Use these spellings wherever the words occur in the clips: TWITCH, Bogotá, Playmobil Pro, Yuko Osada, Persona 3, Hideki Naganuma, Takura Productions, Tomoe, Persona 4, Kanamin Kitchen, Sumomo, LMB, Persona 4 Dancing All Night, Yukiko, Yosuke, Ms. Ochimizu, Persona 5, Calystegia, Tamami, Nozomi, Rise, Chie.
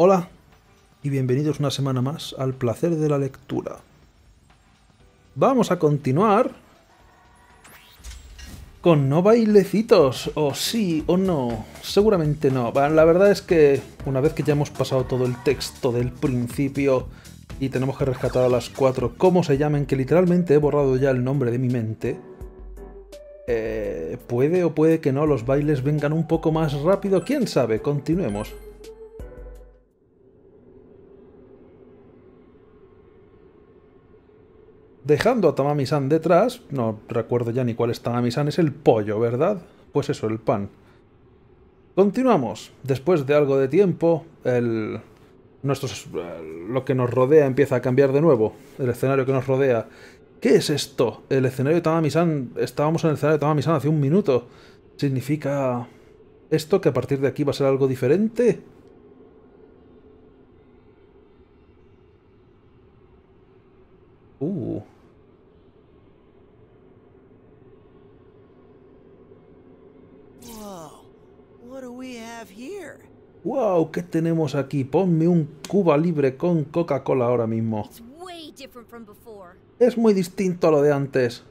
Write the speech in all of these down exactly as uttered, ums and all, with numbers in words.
Hola y bienvenidos una semana más al placer de la lectura. Vamos a continuar con no bailecitos, o sí o no, seguramente no. La verdad es que una vez que ya hemos pasado todo el texto del principio y tenemos que rescatar a las cuatro, ¿cómo se llamen? Que literalmente he borrado ya el nombre de mi mente. Eh, puede o puede que no, los bailes vengan un poco más rápido, quién sabe, continuemos. Dejando a Tamami-san detrás, no recuerdo ya ni cuál es Tamami-san, es el pollo, ¿verdad? Pues eso, el pan. Continuamos. Después de algo de tiempo, el... Nuestros... lo que nos rodea empieza a cambiar de nuevo. El escenario que nos rodea. ¿Qué es esto? El escenario de Tamami-san... Estábamos en el escenario de Tamami-san hace un minuto. ¿Significa esto que a partir de aquí va a ser algo diferente? Uh... Wow, ¿qué tenemos aquí? Ponme un Cuba libre con Coca-Cola ahora mismo. Es muy distinto a lo de antes.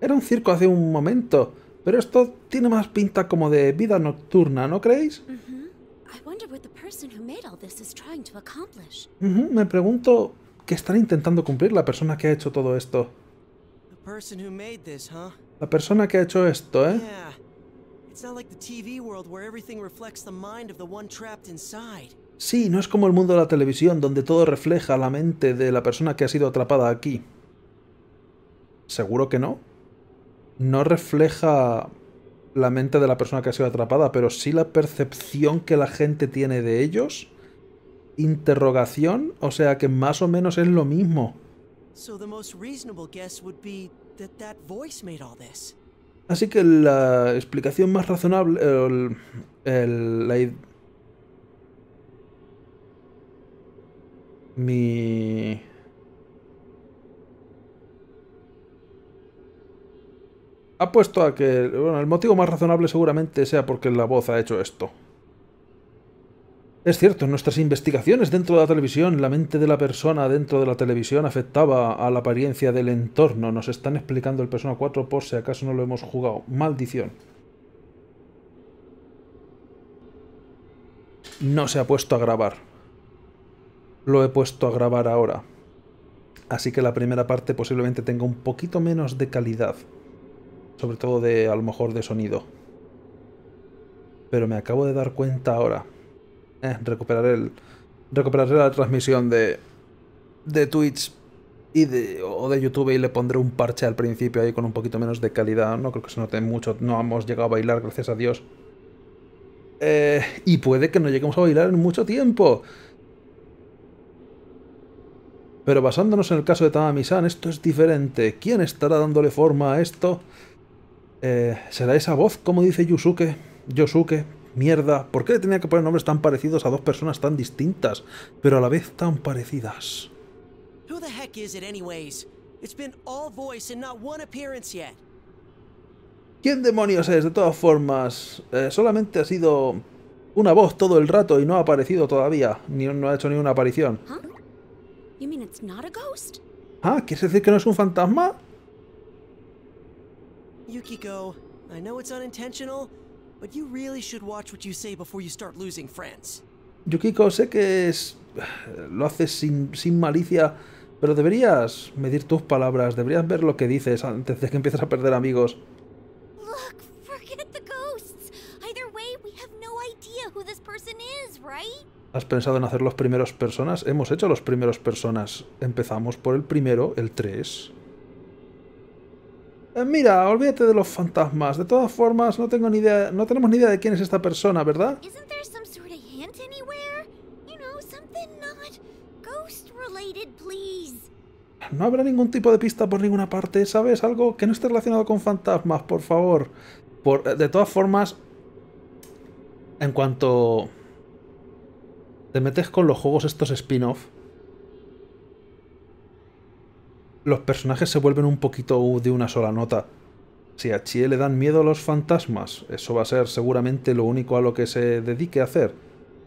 Era un circo hace un momento, pero esto tiene más pinta como de vida nocturna, ¿no creéis? Uh-huh, me pregunto qué estará intentando cumplir la persona que ha hecho todo esto. La persona que ha hecho esto, ¿eh? Sí, no es como el mundo de la televisión, donde todo refleja la mente de la persona que ha sido atrapada aquí. Seguro que no. No refleja la mente de la persona que ha sido atrapada, pero sí la percepción que la gente tiene de ellos. Interrogación, o sea que más o menos es lo mismo. Así que la explicación más razonable... El, el, la, mi... Apuesto a que... Bueno, el motivo más razonable seguramente sea porque la voz ha hecho esto. Es cierto, en nuestras investigaciones dentro de la televisión, la mente de la persona dentro de la televisión afectaba a la apariencia del entorno. Nos están explicando el Persona cuatro por si acaso no lo hemos jugado. Maldición. No se ha puesto a grabar. Lo he puesto a grabar ahora. Así que la primera parte posiblemente tenga un poquito menos de calidad. Sobre todo de, a lo mejor, de sonido. Pero me acabo de dar cuenta ahora. Eh, recuperaré, el, recuperaré la transmisión de, de Twitch y de, o de YouTube y le pondré un parche al principio ahí con un poquito menos de calidad. No creo que se note mucho. No hemos llegado a bailar, gracias a Dios. Eh, y puede que no lleguemos a bailar en mucho tiempo. Pero basándonos en el caso de Tamami-san, esto es diferente. ¿Quién estará dándole forma a esto? Eh, ¿Será esa voz, como dice Yosuke? Yosuke. Mierda, ¿por qué le tenía que poner nombres tan parecidos a dos personas tan distintas, pero a la vez tan parecidas? ¿Quién demonios es? De todas formas, eh, solamente ha sido una voz todo el rato y no ha aparecido todavía, ni no ha hecho ni una aparición. Ah, ¿quieres decir que no es un fantasma? Yukiko, I know it's unintentional. But you really should watch what you say before you start losing friends. Yukiko, sé que es, lo haces sin, sin malicia, pero deberías medir tus palabras, deberías ver lo que dices antes de que empieces a perder amigos. Look, forget the ghosts. Either way, we have no idea who this person is, right? ¿Has pensado en hacer los primeros personas? Hemos hecho los primeros personas. Empezamos por el primero, el tres. Mira, olvídate de los fantasmas. De todas formas, no tengo ni idea, no tenemos ni idea de quién es esta persona, ¿verdad? No habrá ningún tipo de pista por ninguna parte, ¿sabes? Algo que no esté relacionado con fantasmas, por favor. Por, de todas formas, en cuanto te metes con los juegos estos spin-off, los personajes se vuelven un poquito de una sola nota. Si a Chie le dan miedo a los fantasmas, eso va a ser seguramente lo único a lo que se dedique a hacer,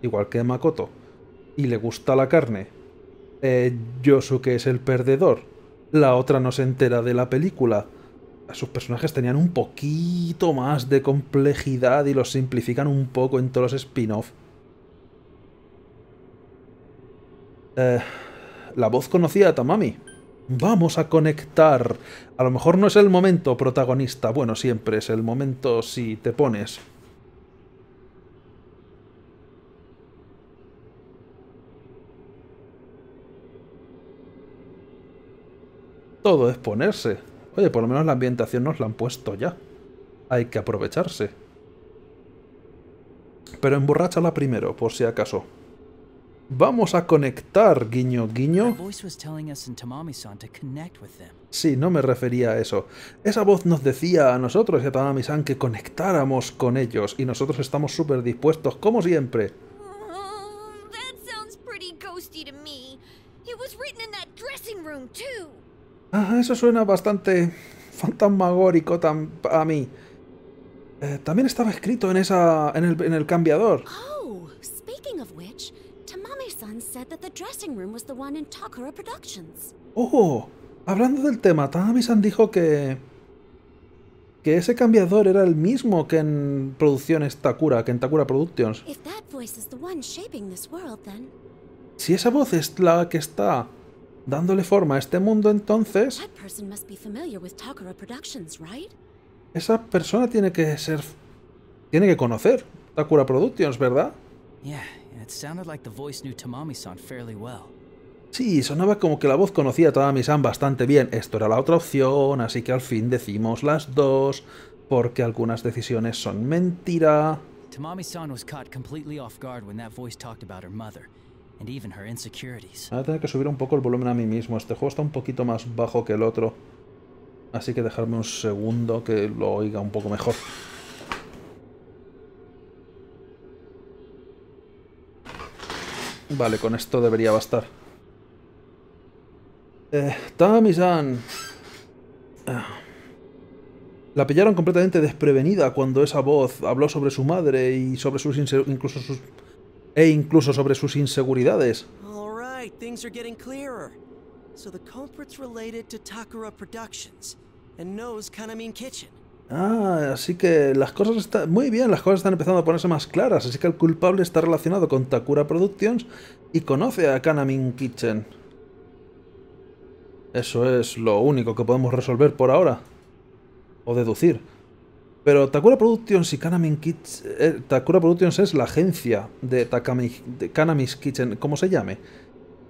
igual que a Makoto. Y le gusta la carne. Eh, Yosuke es el perdedor. La otra no se entera de la película. Sus personajes tenían un poquito más de complejidad y los simplifican un poco en todos los spin-off. Eh, la voz conocía a Tamami. Vamos a conectar. A lo mejor no es el momento protagonista. Bueno, siempre es el momento si te pones. Todo es ponerse. Oye, por lo menos la ambientación nos la han puesto ya. Hay que aprovecharse. Pero emborráchala primero, por si acaso. Vamos a conectar, guiño, guiño. Sí, no me refería a eso. Esa voz nos decía a nosotros y a Tamami-san que conectáramos con ellos. Y nosotros estamos súper dispuestos, como siempre. Oh, that sounds pretty ghosty to me. It was written in that dressing room too. Ah, eso suena bastante fantasmagórico tam a mí. Eh, también estaba escrito en esa, en el, en el cambiador. Oh, speaking of which, Tamami-san said that the dressing room was the one in Takura Productions. Oh, hablando del tema, Tamami-san dijo que que ese cambiador era el mismo que en producciones Takura, que en Takura Productions. If that voice is the one shaping this world, then... Si esa voz es la que está dándole forma a este mundo, entonces... Esa persona tiene que ser... Tiene que conocer Takura Productions, ¿verdad? Sí, sonaba como que la voz conocía a Tamami-san bastante bien. Esto era la otra opción, así que al fin decimos las dos, porque algunas decisiones son mentira. Tamami-san was caught completely off guard when that voice talked about her mother. Voy a tener que subir un poco el volumen a mí mismo. Este juego está un poquito más bajo que el otro. Así que dejarme un segundo que lo oiga un poco mejor. Vale, con esto debería bastar. Eh, Tamami-san. La pillaron completamente desprevenida cuando esa voz habló sobre su madre y sobre sus... incluso sus... e incluso sobre sus inseguridades. Ah, así que las cosas están... Muy bien, las cosas están empezando a ponerse más claras, así que el culpable está relacionado con Takura Productions y conoce a Kanamin Kitchen. Eso es lo único que podemos resolver por ahora. O deducir. Pero Takura Productions y Kanamin Kitchen... Eh, Takura Productions es la agencia de, Takami, de Kanamis Kitchen, como se llame.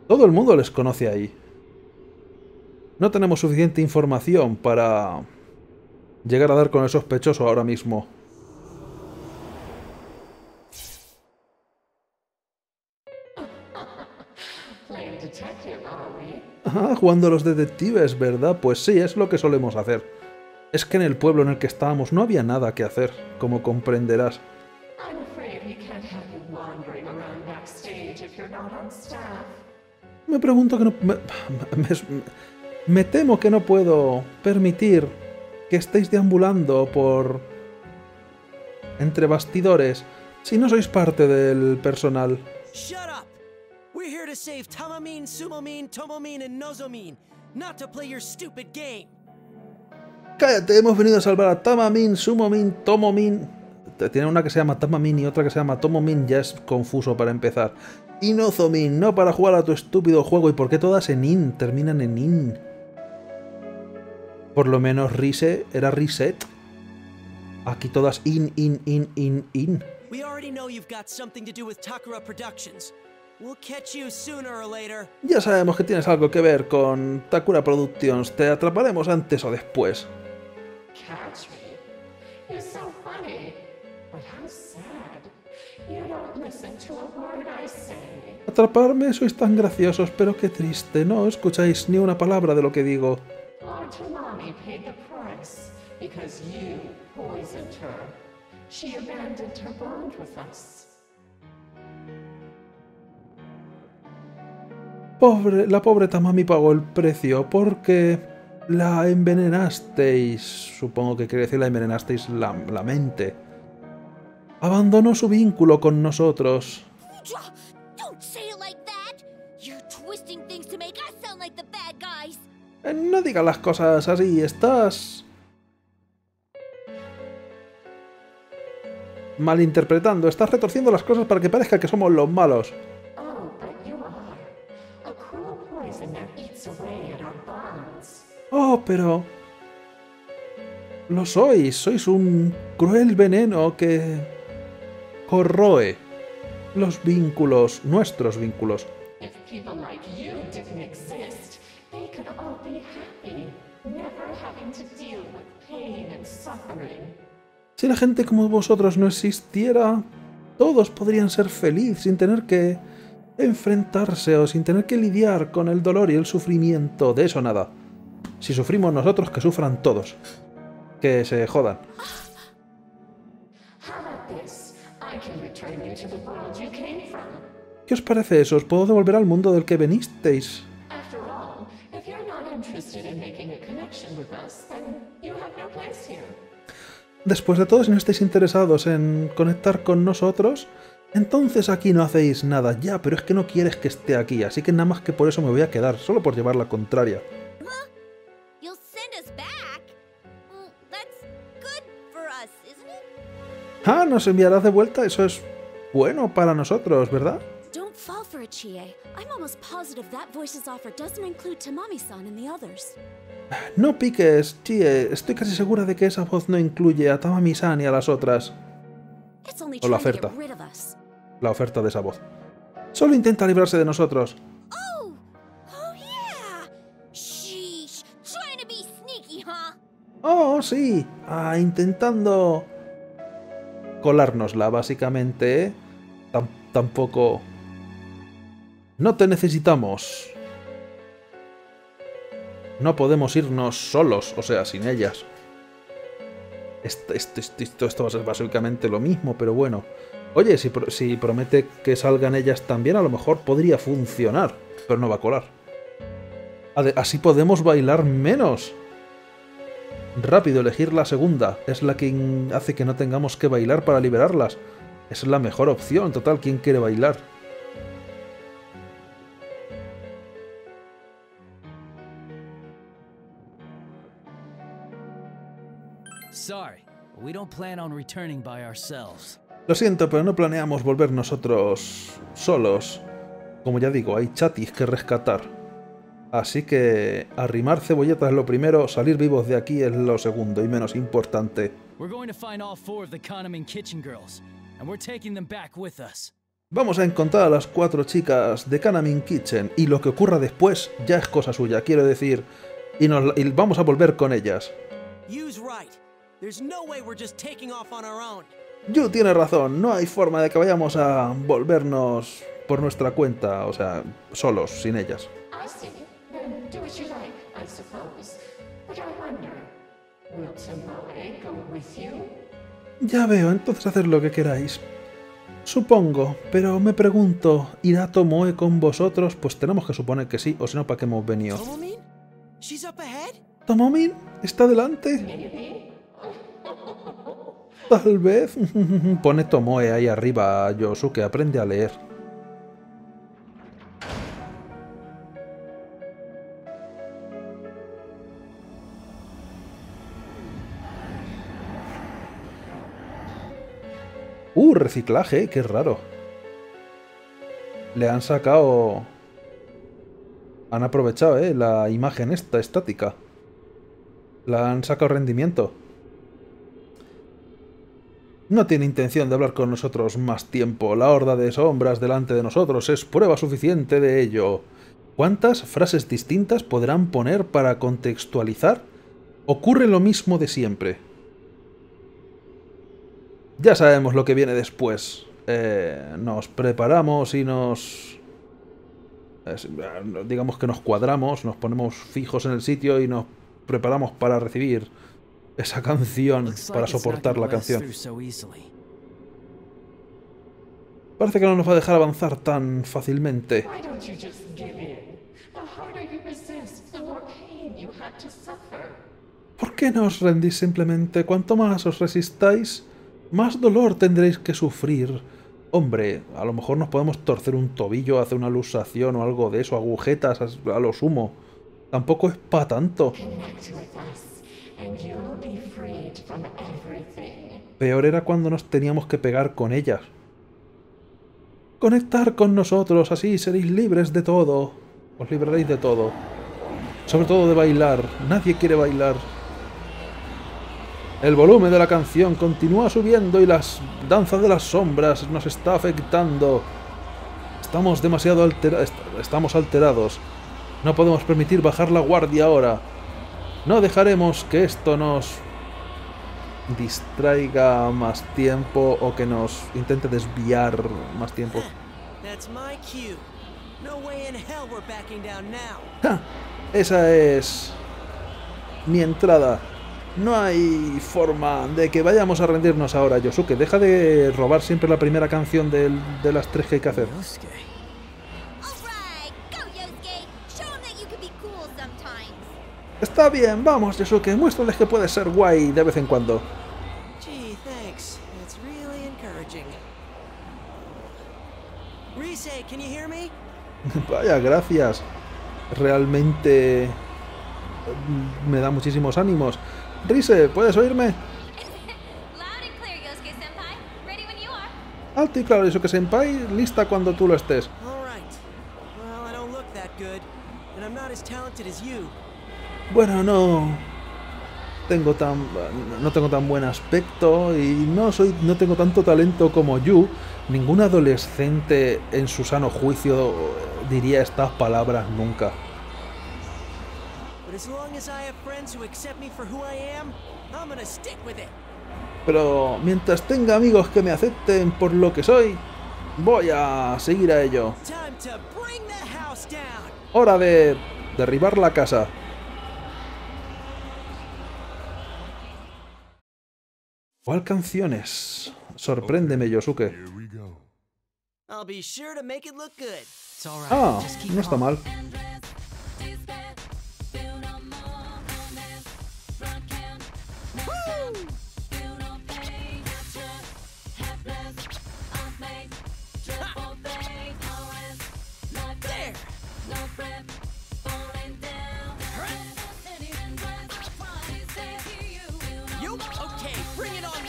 Todo el mundo les conoce ahí. No tenemos suficiente información para llegar a dar con el sospechoso ahora mismo. Ah, jugando a los detectives, ¿verdad? Pues sí, es lo que solemos hacer. Es que en el pueblo en el que estábamos no había nada que hacer, como comprenderás. Me pregunto que no... Me, me, me, me temo que no puedo permitir que estéis deambulando por... entre bastidores, si no sois parte del personal. Shut up. We're here to save Tamamin, Sumomin, Tomomin and Nozomin, not to play your stupid game. Cállate, hemos venido a salvar a Tamamin, Sumomin, Tomomin. Tiene una que se llama Tamamin y otra que se llama Tomomin, ya es confuso para empezar. Y Nozomin, no para jugar a tu estúpido juego. ¿Y por qué todas en in? Terminan en in. Por lo menos Rise era Reset. Aquí todas in, in, in, in, in. Ya sabemos que tienes algo que ver con Takura Productions. Te atraparemos antes o después. Atraparme, sois tan graciosos, pero qué triste. No escucháis ni una palabra de lo que digo. Pobre, la pobre Tamami pagó el precio porque La envenenasteis. Supongo que quiere decir la envenenasteis la, la mente. Abandonó su vínculo con nosotros. No digas las cosas así, estás... malinterpretando, estás retorciendo las cosas para que parezca que somos los malos. Oh, pero... lo sois, sois un cruel veneno que... corroe los vínculos, nuestros vínculos. Si la gente como vosotros no existiera, todos podrían ser felices sin tener que enfrentarse o sin tener que lidiar con el dolor y el sufrimiento. De eso nada. Si sufrimos nosotros, que sufran todos. Que se jodan. ¿Qué os parece eso? Os puedo devolver al mundo del que venisteis. Después de todo, si no estáis interesados en conectar con nosotros, entonces aquí no hacéis nada. Ya, pero es que no quieres que esté aquí, así que nada más que por eso me voy a quedar, solo por llevar la contraria. Ah, nos enviarás de vuelta, eso es bueno para nosotros, ¿verdad? Don't fall for it, Chie. I'm almost positive that voice's offer doesn't include Tamami-san and the others. No piques, Chie. Estoy casi segura de que esa voz no incluye a Tamami-san y a las otras. O la oferta. La oferta de esa voz. Solo intenta librarse de nosotros. Oh, oh yeah. Sheesh, trying to be sneaky, huh? Oh, sí. Ah, intentando colárnosla, básicamente, ¿eh? Tamp tampoco... No te necesitamos. No podemos irnos solos, o sea, sin ellas. Esto, esto, esto, esto, esto va a ser básicamente lo mismo, pero bueno. Oye, si, pro si promete que salgan ellas también, a lo mejor podría funcionar, pero no va a colar. Ade- así podemos bailar menos. Rápido, elegir la segunda. Es la que hace que no tengamos que bailar para liberarlas. Es la mejor opción. Total, ¿quién quiere bailar? Lo siento, pero no planeamos volver nosotros solos. Como ya digo, hay chatis que rescatar. Así que arrimar cebolletas es lo primero, salir vivos de aquí es lo segundo y menos importante. Vamos a encontrar a las cuatro chicas de Kanamin Kitchen y lo que ocurra después ya es cosa suya, quiero decir, y, nos, y vamos a volver con ellas. Yu tiene razón, no hay forma de que vayamos a volvernos por nuestra cuenta, o sea, solos, sin ellas. Ya veo, entonces haced lo que queráis. Supongo, pero me pregunto, ¿irá Tomoe con vosotros? Pues tenemos que suponer que sí, o si no, ¿para qué hemos venido? ¿Tomomin? ¿Está delante? Tal vez. Pone Tomoe ahí arriba, Yosuke, aprende a leer. Uh, reciclaje, qué raro. Le han sacado... Han aprovechado, eh, la imagen esta, estática. La han sacado rendimiento. No tiene intención de hablar con nosotros más tiempo. La horda de sombras delante de nosotros es prueba suficiente de ello. ¿Cuántas frases distintas podrán poner para contextualizar? Ocurre lo mismo de siempre. Ya sabemos lo que viene después. Eh, nos preparamos y nos... Eh, digamos que nos cuadramos, nos ponemos fijos en el sitio y nos preparamos para recibir esa canción, para soportar la canción. Parece que no nos va a dejar avanzar tan fácilmente. ¿Por qué no os rendís simplemente? Cuanto más os resistáis, más dolor tendréis que sufrir. Hombre, a lo mejor nos podemos torcer un tobillo, hacer una luxación o algo de eso, agujetas a lo sumo. Tampoco es pa' tanto. Peor era cuando nos teníamos que pegar con ellas. Conectar con nosotros, así seréis libres de todo. Os libraréis de todo. Sobre todo de bailar. Nadie quiere bailar. El volumen de la canción continúa subiendo y las danzas de las sombras nos está afectando. Estamos demasiado alterados. Estamos alterados. No podemos permitir bajar la guardia ahora. No dejaremos que esto nos distraiga más tiempo o que nos intente desviar más tiempo. ¡Ja! Esa es mi entrada. No hay forma de que vayamos a rendirnos ahora, Yosuke. Deja de robar siempre la primera canción de, de las tres que hay que hacer. Está bien, vamos, Yosuke. Muéstrales que puedes ser guay de vez en cuando. Vaya, gracias. Realmente me da muchísimos ánimos. Rise, ¿puedes oírme? Alto y claro, Yosuke Senpai, lista cuando tú lo estés. Bueno, no tengo tan no tengo tan buen aspecto y no soy no tengo tanto talento como Yu. Ningún adolescente en su sano juicio diría estas palabras nunca. Pero mientras tenga amigos que me acepten por lo que soy, voy a seguir a ello. Hora de derribar la casa. ¿Cuál canciones? Sorpréndeme, Yosuke. Ah, no está mal.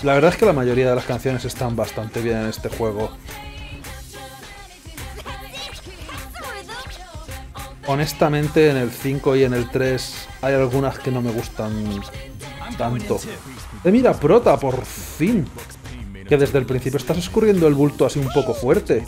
La verdad es que la mayoría de las canciones están bastante bien en este juego. Honestamente, en el cinco y en el tres hay algunas que no me gustan tanto. ¡Eh, mira, Prota, por fin! Que desde el principio estás escurriendo el bulto así un poco fuerte.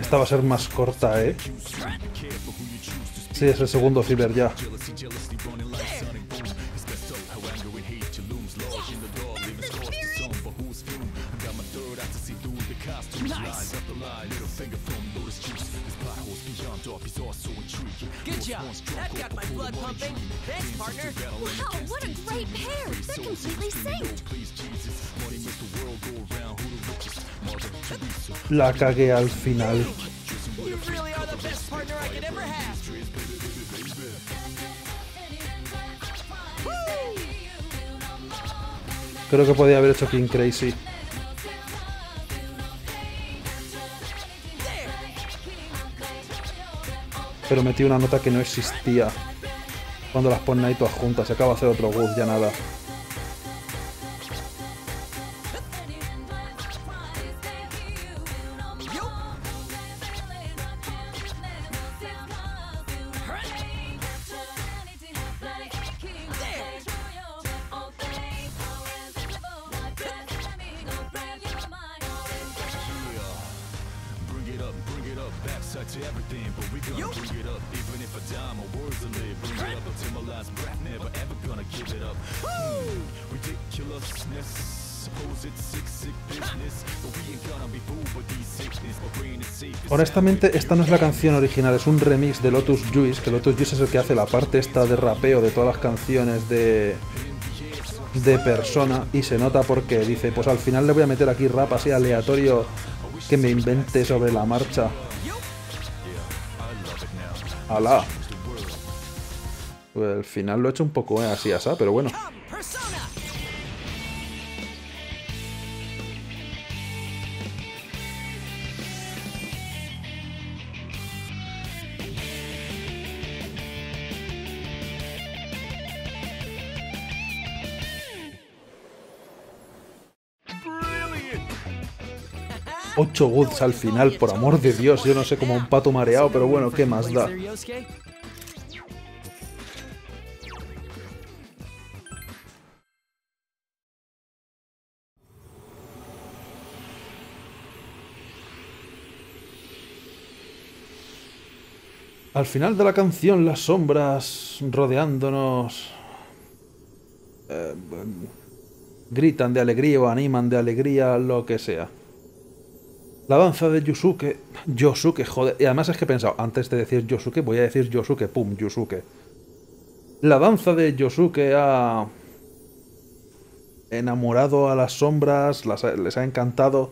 Esta va a ser más corta, ¿eh? Sí, es el segundo ciber ya. La cagué al final. Creo que podía haber hecho King Crazy. Pero metí una nota que no existía. Cuando las ponen ahí todas juntas, se acaba de hacer otro bug, ya nada. Honestamente, esta no es la canción original, es un remix de Lotus Juice, que Lotus Juice es el que hace la parte esta de rapeo de todas las canciones de... de Persona, y se nota porque dice, pues al final le voy a meter aquí rap así aleatorio que me invente sobre la marcha. ¡Hala! Pues al final lo he hecho un poco eh, así, asá, pero bueno. ocho goods al final, por amor de Dios, yo no sé, como un pato mareado, pero bueno, ¿qué más da? Al final de la canción, las sombras rodeándonos... Eh, gritan de alegría o animan de alegría, lo que sea. La danza de Yusuke... Yosuke, joder... Y además es que he pensado, antes de decir Yosuke, voy a decir Yosuke, pum, Yosuke. La danza de Yosuke ha... enamorado a las sombras, las ha, les ha encantado...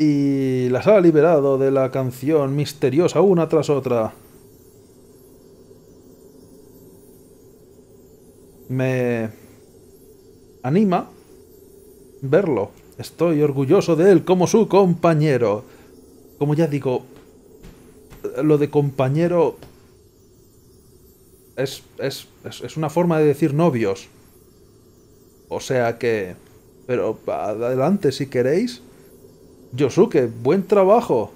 y las ha liberado de la canción misteriosa una tras otra. Me... anima verlo. Estoy orgulloso de él como su compañero. Como ya digo, lo de compañero es, es, es una forma de decir novios. O sea que... Pero adelante si queréis. Yosuke, buen trabajo.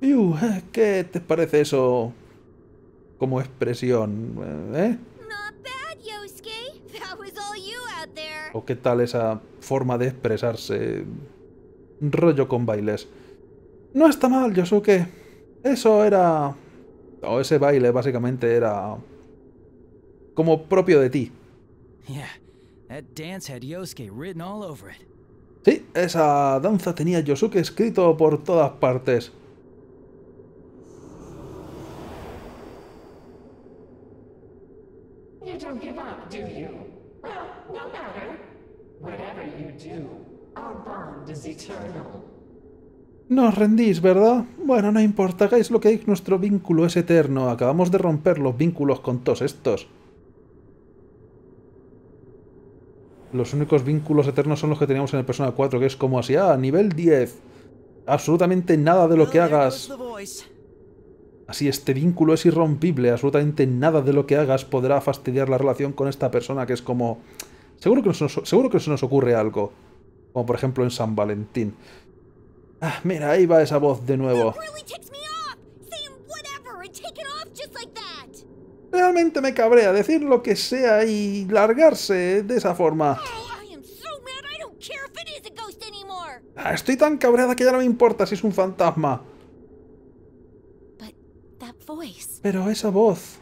Iu, ¿qué te parece eso como expresión, eh? ¿O qué tal esa forma de expresarse? Rollo con bailes. No está mal, Yosuke. Eso era... o ese baile básicamente era... como propio de ti. Sí, esa danza tenía Yosuke escrito por todas partes. No os rendís, ¿verdad? Bueno, no importa, hagáis lo que hagáis, nuestro vínculo es eterno. Acabamos de romper los vínculos con todos estos. Los únicos vínculos eternos son los que teníamos en el Persona cuatro, que es como así, ah, nivel diez. Absolutamente nada de lo que hagas. Así, este vínculo es irrompible. Absolutamente nada de lo que hagas podrá fastidiar la relación con esta persona, que es como... Seguro que nos, seguro que se nos ocurre algo. Como por ejemplo en San Valentín. Ah, mira, ahí va esa voz de nuevo. Realmente me cabrea decir lo que sea y largarse de esa forma. Ah, estoy tan cabreada que ya no me importa si es un fantasma. Pero esa voz...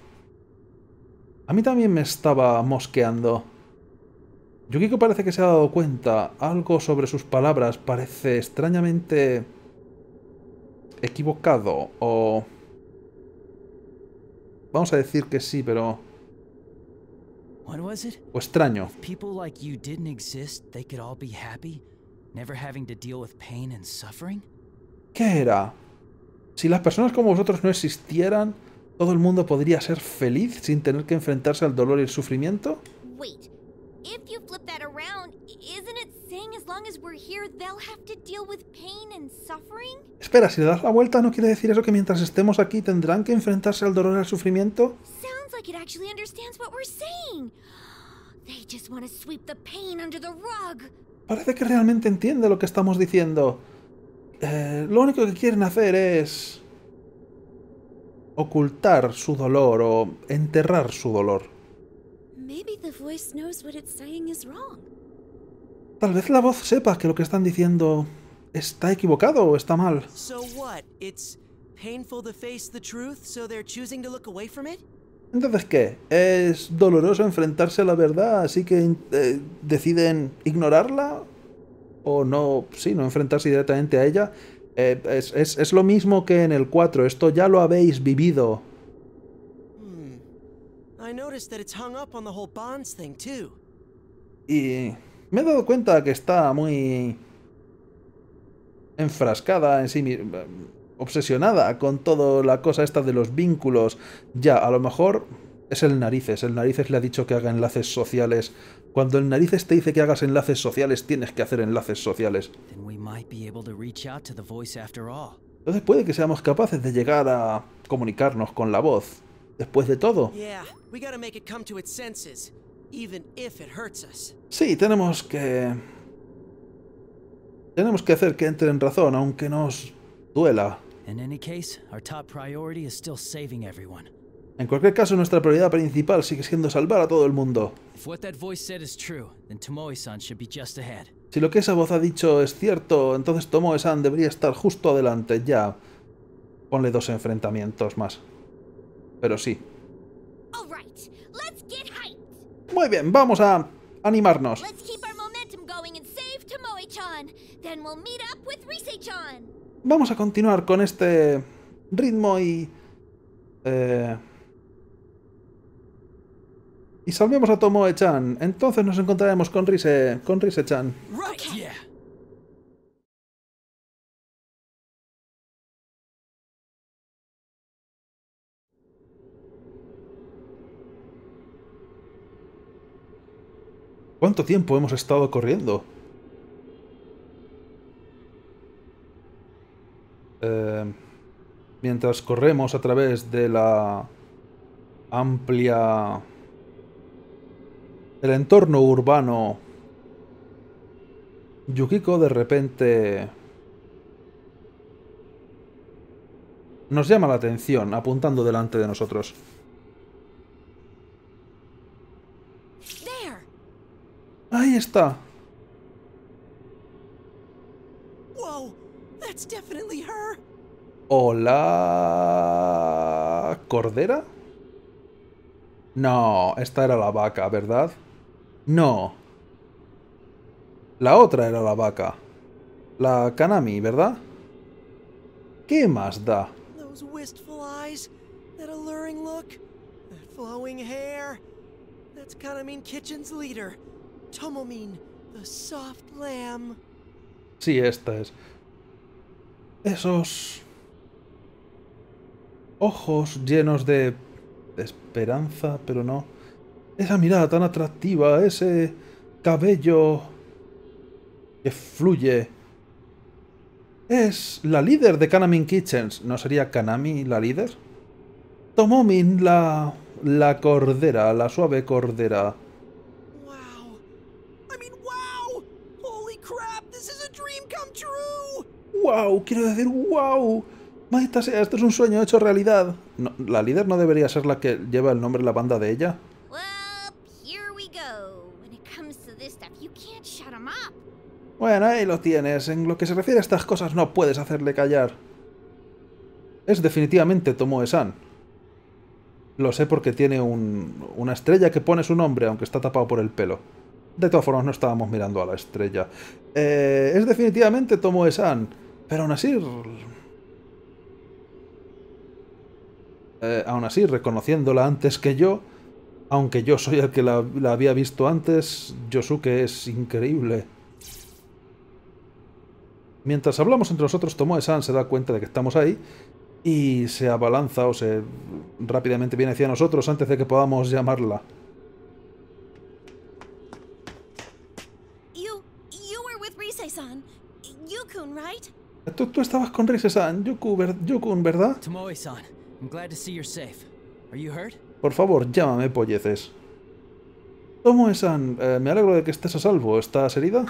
a mí también me estaba mosqueando. Yukiko parece que se ha dado cuenta. Algo sobre sus palabras parece extrañamente... equivocado o... vamos a decir que sí, pero... o extraño. ¿Qué era? Si las personas como vosotros no existieran, ¿todo el mundo podría ser feliz sin tener que enfrentarse al dolor y el sufrimiento? Espera, si le das la vuelta, ¿no quiere decir eso que mientras estemos aquí tendrán que enfrentarse al dolor y al sufrimiento? Parece que realmente entiende lo que estamos diciendo. Eh, lo único que quieren hacer es... ocultar su dolor o enterrar su dolor. Tal vez la voz sepa que lo que están diciendo está equivocado o está mal. ¿Entonces qué? ¿Es doloroso enfrentarse a la verdad, así que eh, deciden ignorarla? ¿O no, sí, no enfrentarse directamente a ella? Eh, es, es, es lo mismo que en el cuatro, esto ya lo habéis vivido. Y me he dado cuenta que está muy enfrascada en sí misma, obsesionada con toda la cosa esta de los vínculos. Ya, a lo mejor es el narices. El narices le ha dicho que haga enlaces sociales. Cuando el narices te dice que hagas enlaces sociales, tienes que hacer enlaces sociales. Entonces puede que seamos capaces de llegar a comunicarnos con la voz. Después de todo. Sí, tenemos que... Tenemos que hacer que entre en razón, aunque nos duela. En cualquier caso, nuestra prioridad principal sigue siendo salvar a todo el mundo. Si lo que esa voz ha dicho es cierto, entonces Tomoe-san debería estar justo adelante. Ya. Ponle dos enfrentamientos más. Pero sí. Muy bien, vamos a animarnos. Vamos a continuar con este ritmo y... Eh, y salvemos a Tomoe-chan. Entonces nos encontraremos con Rise, con Rise-chan. Okay. ¿Cuánto tiempo hemos estado corriendo? Eh, mientras corremos a través de la amplia... el entorno urbano, Yukiko de repente nos llama la atención, apuntando delante de nosotros. ¡Ahí está! ¿Hola? ¿Cordera? No, esta era la vaca, ¿verdad? No. La otra era la vaca. La Kanami, ¿verdad? ¿Qué más da? Sí, esta es. Esos... ojos llenos de esperanza, pero no. Esa mirada tan atractiva, ese cabello que fluye. Es la líder de Kanamin Kitchen. ¿No sería Kanami la líder? Tomomin, la... la cordera, la suave cordera. Wow. I mean, wow. Holy crap, this is a dream come true. Wow, quiero decir wow. Maldita sea, esto es un sueño hecho realidad. No, la líder no debería ser la que lleva el nombre de la banda de ella. Bueno, ahí lo tienes. En lo que se refiere a estas cosas no puedes hacerle callar. Es definitivamente Tomoe-san. Lo sé porque tiene un, una estrella que pone su nombre, aunque está tapado por el pelo. De todas formas, no estábamos mirando a la estrella. Eh, es definitivamente Tomoe-san, pero aún así... Eh, aún así, reconociéndola antes que yo, aunque yo soy el que la, la había visto antes, Yosuke es increíble. Mientras hablamos entre nosotros, Tomoe-san se da cuenta de que estamos ahí y se abalanza o se rápidamente viene hacia nosotros antes de que podamos llamarla. You, you were with Rise-san. Yukun, right? Tú, tú estabas con Rise-san, Yukun, ¿verdad? Tomoe-san. Por favor, llámame polleces. Tomoe-san, eh, me alegro de que estés a salvo. ¿Estás herida?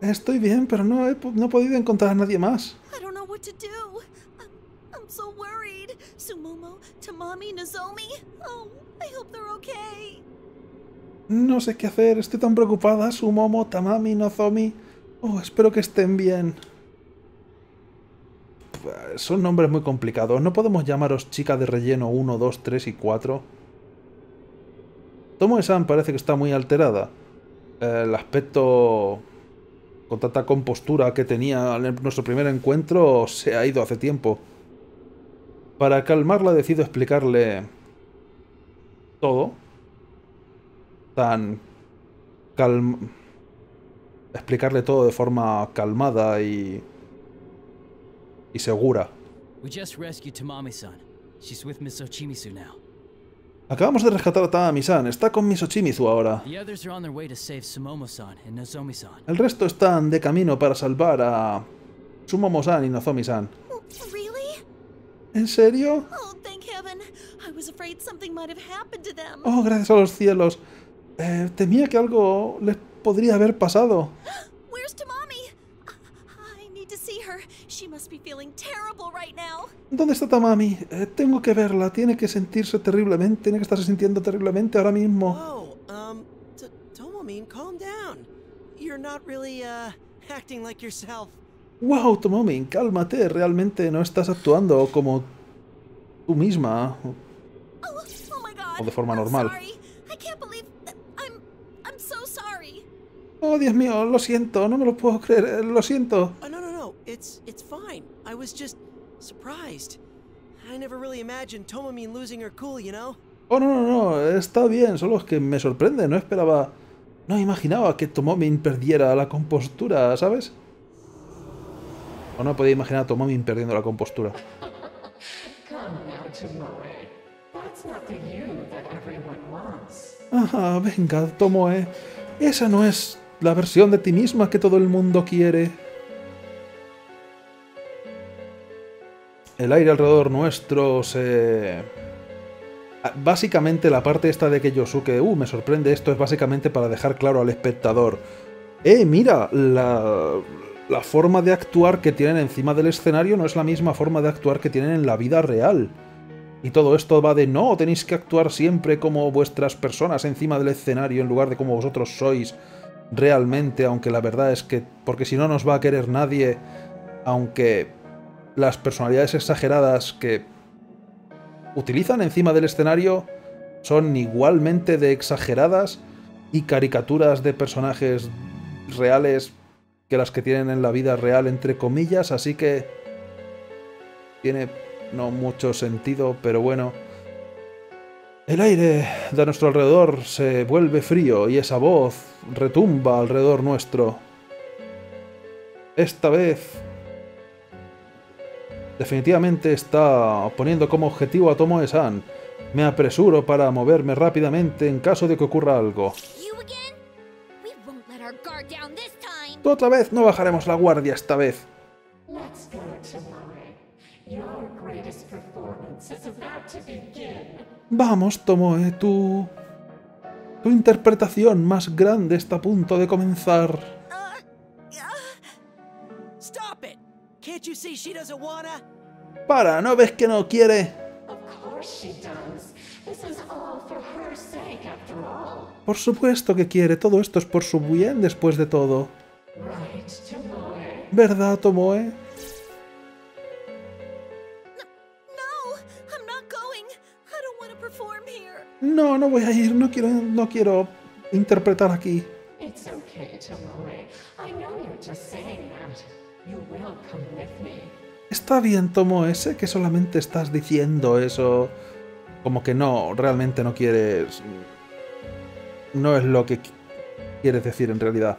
Estoy bien, pero no he, no he podido encontrar a nadie más. Tamami, Nozomi. Oh, I hope they're okay. No sé qué hacer, estoy tan preocupada. Sumomo, Tamami, Nozomi. Oh, espero que estén bien. Son nombres muy complicados. ¿No podemos llamaros chica de relleno uno, dos, tres y cuatro? Tomoe-san parece que está muy alterada. El aspecto con tanta compostura que tenía en nuestro primer encuentro se ha ido hace tiempo. Para calmarla decido explicarle todo. Tan calma... Explicarle todo de forma calmada y... y segura. Acabamos de rescatar a Tamami-san. Está con miss Ochimizu ahora. El resto están de camino para salvar a Sumomo-san y Nozomi-san. ¿En serio? Oh, gracias a los cielos. Eh, temía que algo les podría haber pasado. ¿Dónde está Tamami? Eh, tengo que verla. Tiene que sentirse terriblemente. Tiene que estarse sintiendo terriblemente ahora mismo. Oh, um, Tomomi, calm down. You're not really uh, acting like yourself. Wow, Tomomi, cálmate. Realmente no estás actuando como tú misma o, o de forma normal. Oh, Dios mío, lo siento. No me lo puedo creer. Lo siento. It's it's fine. I was just surprised. I never really imagined Tomomi losing her cool, you know? Oh, no, no, no, está bien, solo es que me sorprende, no esperaba, no imaginaba que Tomomi perdiera la compostura, ¿sabes? O no podía imaginar a Tomomi perdiendo la compostura. Ah, venga, Tomoe. Esa no es la versión de ti misma que todo el mundo quiere. El aire alrededor nuestro se... Básicamente la parte esta de que Yosuke... Uh, me sorprende esto, es básicamente para dejar claro al espectador. Eh, mira, la... la forma de actuar que tienen encima del escenario no es la misma forma de actuar que tienen en la vida real. Y todo esto va de no, tenéis que actuar siempre como vuestras personas encima del escenario en lugar de como vosotros sois realmente, aunque la verdad es que... Porque si no, no os va a querer nadie, aunque... Las personalidades exageradas que utilizan encima del escenario son igualmente de exageradas y caricaturas de personajes reales que las que tienen en la vida real, entre comillas, así que tiene no mucho sentido, pero bueno. El aire de nuestro alrededor se vuelve frío y esa voz retumba alrededor nuestro. Esta vez... Definitivamente está poniendo como objetivo a Tomoe-san. Me apresuro para moverme rápidamente en caso de que ocurra algo. ¿Tú otra vez? No bajaremos la guardia esta vez. Vamos, Tomoe, tu... tu interpretación más grande está a punto de comenzar. Para, ¿no ves que no quiere? Por supuesto que quiere, todo esto es por su bien después de todo. ¿Verdad, Tomoe? No, no voy a ir, no quiero, no quiero interpretar aquí. Está bien, Tomoe, sé que solamente estás diciendo eso. Como que no, realmente no quieres... No es lo que quieres decir en realidad.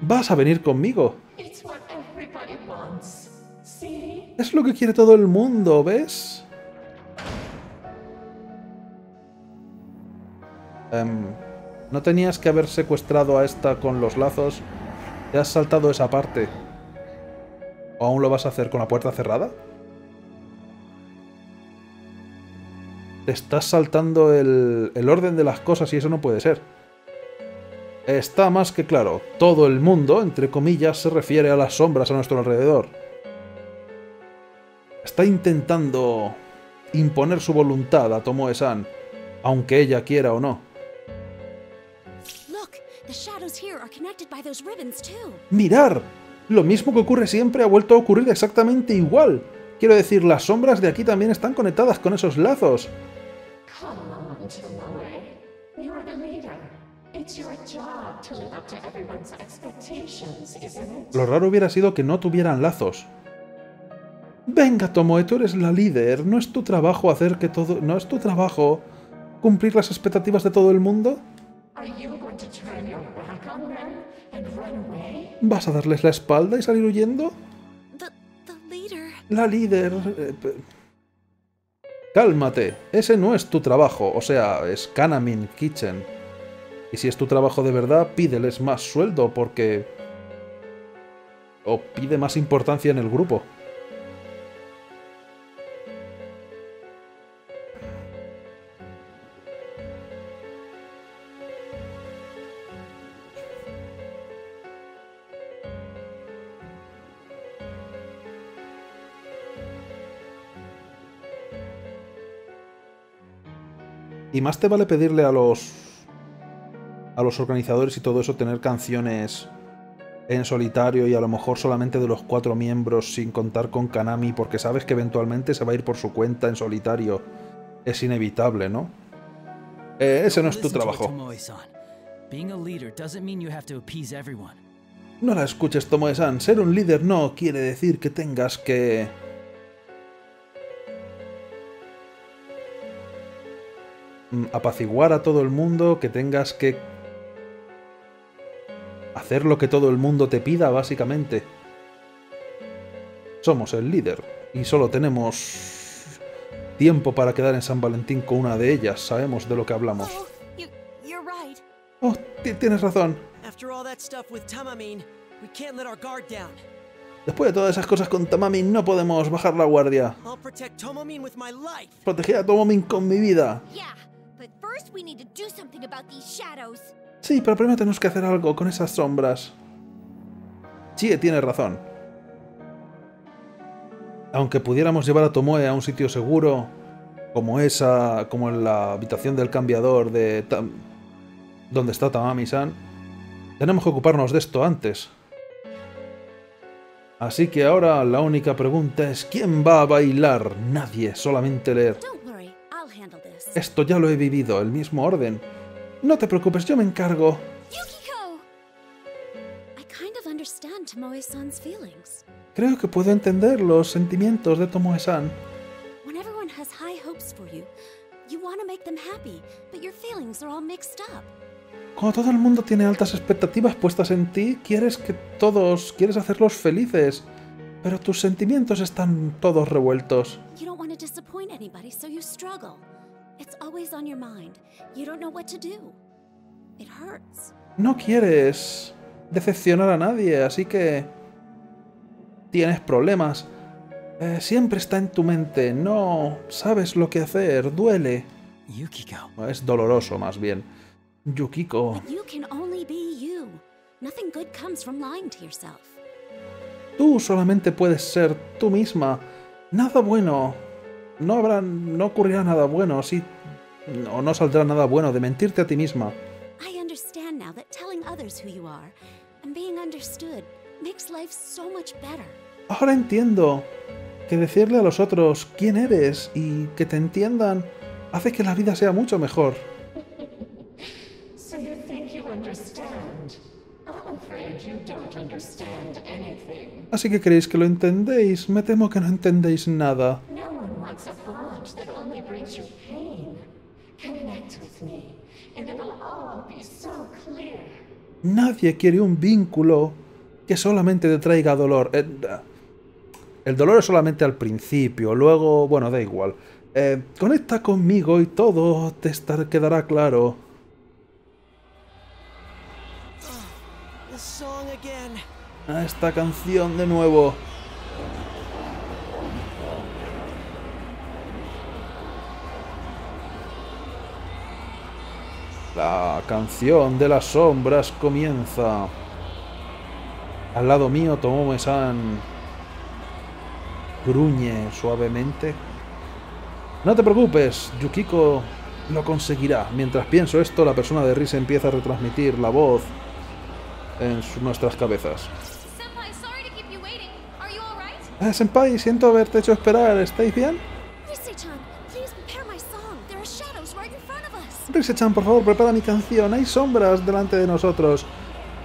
Vas a venir conmigo. Es lo que quiere todo el mundo, ¿ves? Um, no tenías que haber secuestrado a esta con los lazos. Te has saltado esa parte. ¿O aún lo vas a hacer con la puerta cerrada? Te estás saltando el, el orden de las cosas y eso no puede ser. Está más que claro. Todo el mundo, entre comillas, se refiere a las sombras a nuestro alrededor. Está intentando imponer su voluntad a Tomoe-san, aunque ella quiera o no. ¡Mirar! Lo mismo que ocurre siempre ha vuelto a ocurrir exactamente igual. Quiero decir, las sombras de aquí también están conectadas con esos lazos. Lo raro hubiera sido que no tuvieran lazos. Venga, Tomoe, tú eres la líder. ¿No es tu trabajo hacer que todo... ¿No es tu trabajo cumplir las expectativas de todo el mundo? ¿Vas a darles la espalda y salir huyendo? La líder... Eh, cálmate, ese no es tu trabajo, o sea, es Kanamin Kitchen. Y si es tu trabajo de verdad, pídeles más sueldo, porque... o pide más importancia en el grupo. Y más te vale pedirle a los a los organizadores y todo eso tener canciones en solitario y a lo mejor solamente de los cuatro miembros sin contar con Kanami, porque sabes que eventualmente se va a ir por su cuenta en solitario. Es inevitable, ¿no? Eh, ese no es tu trabajo. No la escuches, Tomoe-san. Ser un líder no quiere decir que tengas que... apaciguar a todo el mundo, que tengas que hacer lo que todo el mundo te pida, básicamente. Somos el líder y solo tenemos tiempo para quedar en San Valentín con una de ellas. Sabemos de lo que hablamos. Oh, tienes razón. Después de todas esas cosas con Tamami, no podemos bajar la guardia. Proteger a Tomomin con mi vida. Sí, pero primero tenemos que hacer algo con esas sombras. Chie tiene razón. Aunque pudiéramos llevar a Tomoe a un sitio seguro, como esa, como en la habitación del cambiador de Tam... donde está Tamami-san, tenemos que ocuparnos de esto antes. Así que ahora la única pregunta es ¿quién va a bailar? Nadie, solamente leer. Esto ya lo he vivido, el mismo orden. No te preocupes, yo me encargo. Creo que puedo entender los sentimientos de Tomoe-san. Cuando todo el mundo tiene altas expectativas puestas en ti, quieres que todos... quieres hacerlos felices, pero tus sentimientos están todos revueltos. No quieres decepcionar a nadie, así que tienes problemas. Eh, siempre está en tu mente, no sabes lo que hacer, duele. Es doloroso, más bien. Yukiko... Tú solamente puedes ser tú misma. Nada bueno. No habrá, no ocurrirá nada bueno, sí. No, no saldrá nada bueno de mentirte a ti misma. Ahora entiendo que decirle a los otros quién eres y que te entiendan hace que la vida sea mucho mejor. Así que creéis que lo entendéis. Me temo que no entendéis nada. Nadie quiere un vínculo que solamente te traiga dolor. El dolor es solamente al principio, luego, bueno, da igual. Eh, conecta conmigo y todo te estar, quedará claro. A esta canción de nuevo. La canción de las sombras comienza. Al lado mío, Tomoe-san gruñe suavemente. No te preocupes, Yukiko lo conseguirá. Mientras pienso esto, la persona de Rise empieza a retransmitir la voz en nuestras cabezas. Ah, senpai, siento haberte hecho esperar. ¿Estáis bien? Rise-chan, por favor, prepara mi canción. Hay sombras delante de nosotros.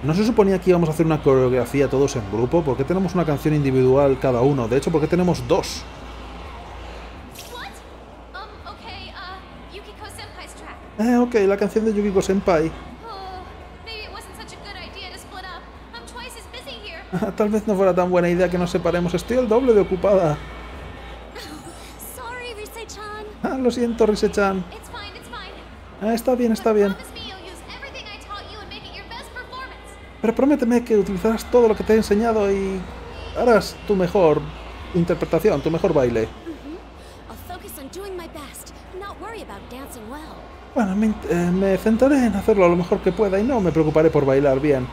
¿No se suponía que íbamos a hacer una coreografía todos en grupo? ¿Por qué tenemos una canción individual cada uno? De hecho, ¿por qué tenemos dos? Eh, ok, la canción de Yukiko Senpai. Ah, tal vez no fuera tan buena idea que nos separemos. Estoy el doble de ocupada. Ah, lo siento, Rise-chan. Ah, está bien, está bien. Pero prométeme que utilizarás todo lo que te he enseñado y harás tu mejor interpretación, tu mejor baile. Bueno, me, eh, me centraré en hacerlo lo mejor que pueda y no me preocuparé por bailar bien.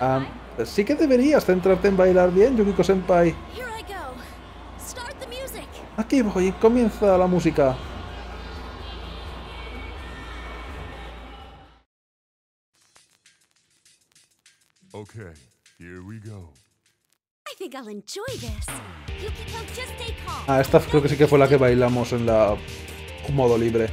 Ah, sí que deberías centrarte en bailar bien, Yukiko-senpai. Aquí voy, comienza la música. Okay, here we go. Ah, esta creo que sí que fue la que bailamos en la modo libre.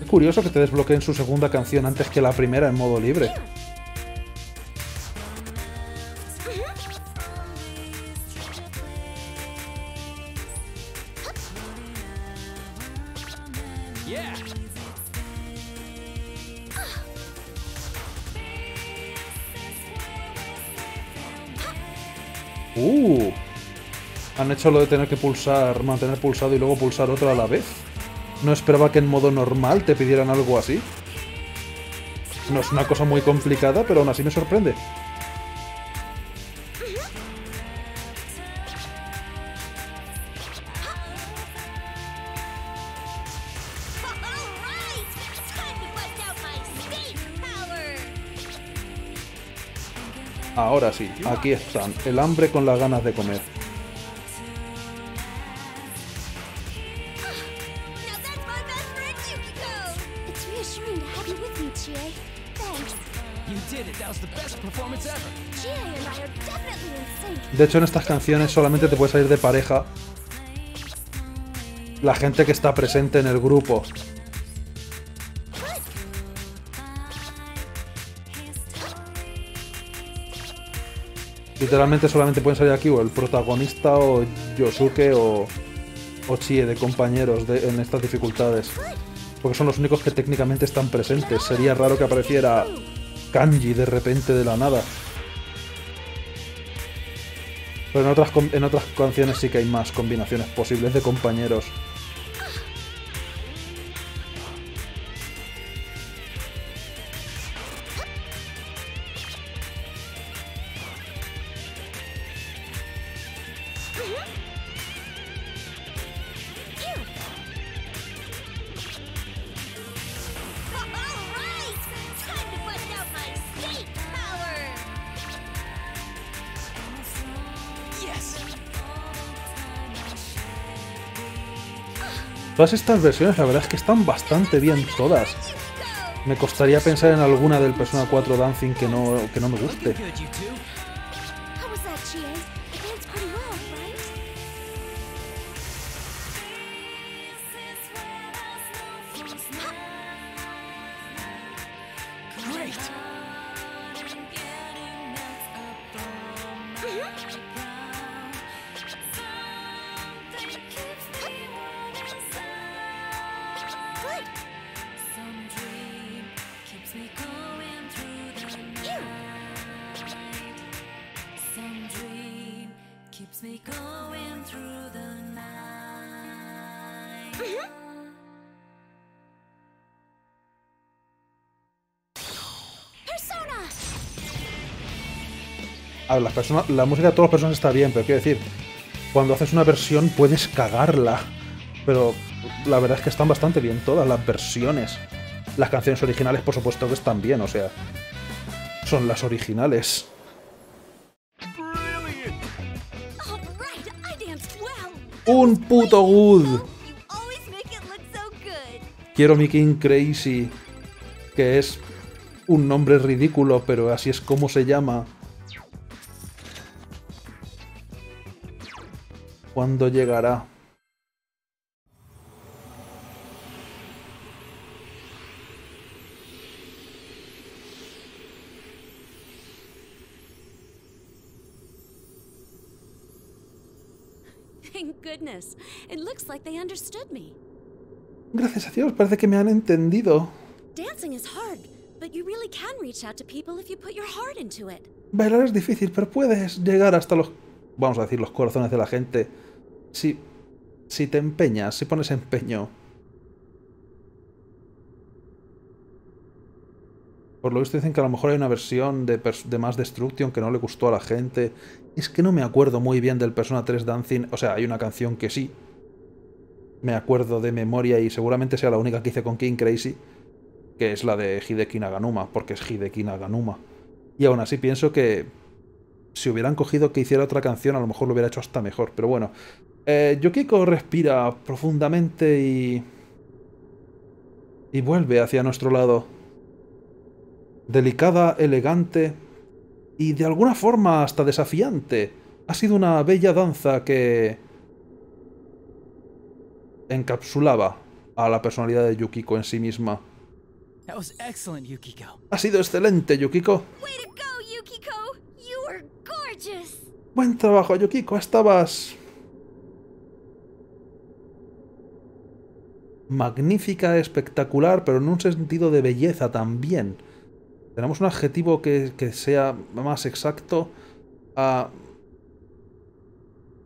Es curioso que te desbloqueen su segunda canción antes que la primera en modo libre. Han hecho lo de tener que pulsar, mantener pulsado y luego pulsar otro a la vez. No esperaba que en modo normal te pidieran algo así. No es una cosa muy complicada, pero aún así me sorprende. Ahora sí, aquí están, el hambre con las ganas de comer. De hecho, en estas canciones solamente te puedes salir de pareja la gente que está presente en el grupo. Literalmente solamente pueden salir aquí o el protagonista o Yosuke o, o Chie de compañeros de, en estas dificultades. Porque son los únicos que técnicamente están presentes. Sería raro que apareciera Kanji de repente de la nada. Pero en otras, en otras canciones sí que hay más combinaciones posibles de compañeros. Todas estas versiones, la verdad es que están bastante bien todas. Me costaría pensar en alguna del Persona cuatro Dancing que no, que no me guste. A ver, las personas, la música de todas las personas está bien, pero quiero decir, cuando haces una versión puedes cagarla, pero la verdad es que están bastante bien todas las versiones. Las canciones originales, por supuesto, que están bien, o sea, son las originales. ¡Un puto good! Quiero mi King Crazy, que es un nombre ridículo, pero así es como se llama. ¿Cuándo llegará? Gracias a Dios, parece que me han entendido. Bailar es difícil, pero puedes llegar hasta los, vamos a decir, los corazones de la gente si, si te empeñas, si pones empeño. Por lo visto dicen que a lo mejor hay una versión de, de Mass Destruction que no le gustó a la gente. Es que no me acuerdo muy bien del Persona tres Dancing. O sea, hay una canción que sí me acuerdo de memoria y seguramente sea la única que hice con King Crazy, que es la de Hideki Naganuma, porque es Hideki Naganuma. Y aún así pienso que si hubieran cogido que hiciera otra canción, a lo mejor lo hubiera hecho hasta mejor. Pero bueno, eh, Yukiko respira profundamente y... y vuelve hacia nuestro lado. Delicada, elegante y de alguna forma hasta desafiante. Ha sido una bella danza que encapsulaba a la personalidad de Yukiko en sí misma. Ha sido excelente, Yukiko. Buen trabajo, Yukiko. Estabas... magnífica, espectacular, pero en un sentido de belleza también. Tenemos un adjetivo que, que sea más exacto a...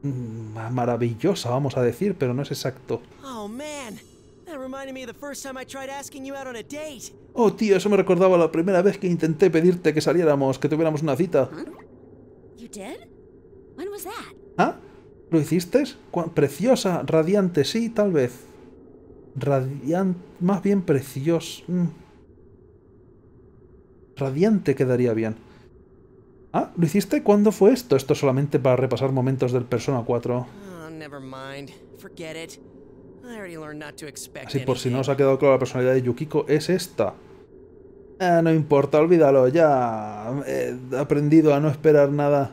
a... maravillosa, vamos a decir, pero no es exacto. Oh, tío, eso me recordaba la primera vez que intenté pedirte que saliéramos, que tuviéramos una cita. ¿Ah? ¿Lo hiciste? Preciosa, radiante, sí, tal vez. Radiante, más bien preciosa... Mm. Radiante quedaría bien. Ah, ¿lo hiciste? ¿Cuándo fue esto? Esto es solamente para repasar momentos del Persona cuatro. Así por si no os ha quedado claro, la personalidad de Yukiko es esta. Eh, no importa, olvídalo, ya he aprendido a no esperar nada.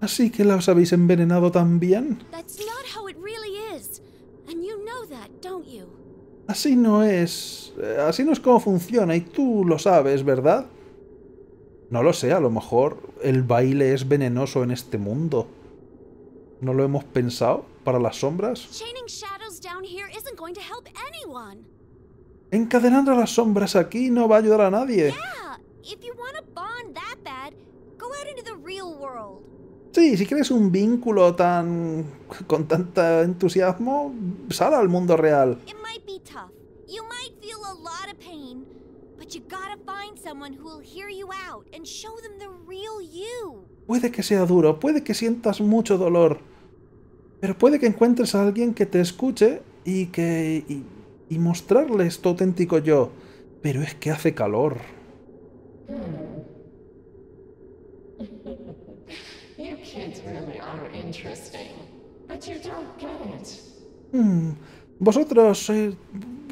Así que las habéis envenenado también. Así no es... así no es como funciona, y tú lo sabes, ¿verdad? No lo sé, a lo mejor el baile es venenoso en este mundo. ¿No lo hemos pensado para las sombras? Encadenando las sombras aquí no va a ayudar a nadie. Sí, si quieres un vínculo tan... con tanto entusiasmo, sal al mundo real. Puede que sea duro, puede que sientas mucho dolor, pero puede que encuentres a alguien que te escuche y que... y, y mostrarles tu auténtico yo. Pero es que hace calor. Hmm. Vosotros sois,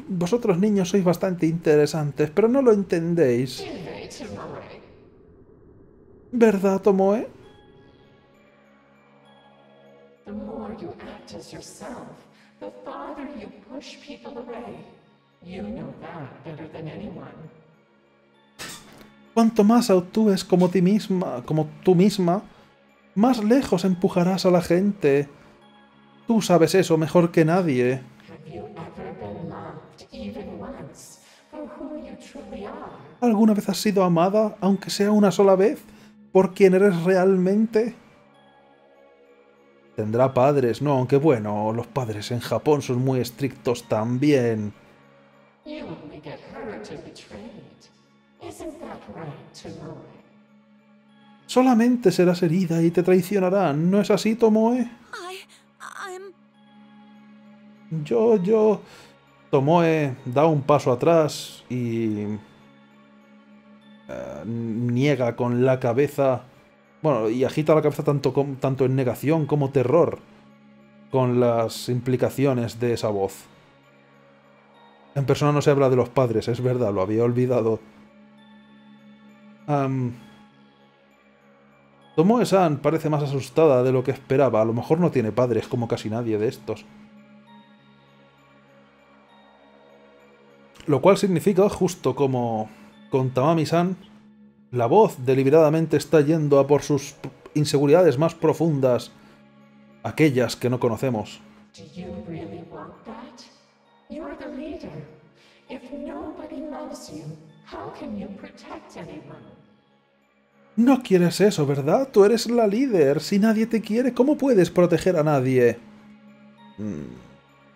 vosotros niños sois bastante interesantes, pero no lo entendéis. ¿Verdad, Tomoe? Cuanto más actúes como ti misma, como tú misma, más lejos empujarás a la gente. Tú sabes eso mejor que nadie. ¿Alguna vez has sido amada, aunque sea una sola vez, por quien eres realmente? Tendrá padres, no, aunque bueno, los padres en Japón son muy estrictos también. Solamente serás herida y te traicionará, ¿no es así, Tomoe? Yo, yo... Tomoe da un paso atrás y... Uh, niega con la cabeza... Bueno, y agita la cabeza tanto, tanto en negación como terror con las implicaciones de esa voz. En Persona no se habla de los padres, es verdad, lo había olvidado. Um, Tomoe-san parece más asustada de lo que esperaba. A lo mejor no tiene padres, como casi nadie de estos. Lo cual significa, justo como con Tamami-san, la voz deliberadamente está yendo a por sus inseguridades más profundas, aquellas que no conocemos. No quieres eso, ¿verdad? Tú eres la líder. Si nadie te quiere, ¿cómo puedes proteger a nadie?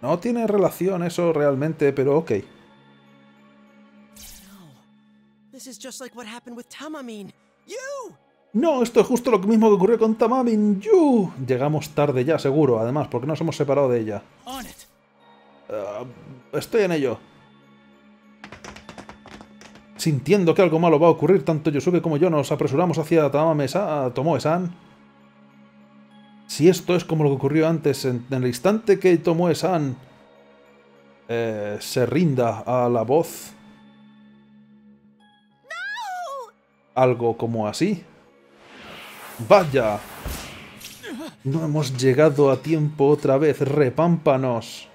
No tiene relación eso realmente, pero ok. No, esto es justo lo mismo que ocurrió con Tamami. ¡Yu! Llegamos tarde ya, seguro. Además, porque nos hemos separado de ella. Uh, estoy en ello. Sintiendo que algo malo va a ocurrir, tanto Yosuke como yo nos apresuramos hacia Tomoe-san. Si esto es como lo que ocurrió antes, en el instante que Tomoe-san eh, se rinda a la voz... Algo como así. ¡Vaya! No hemos llegado a tiempo otra vez, repámpanos.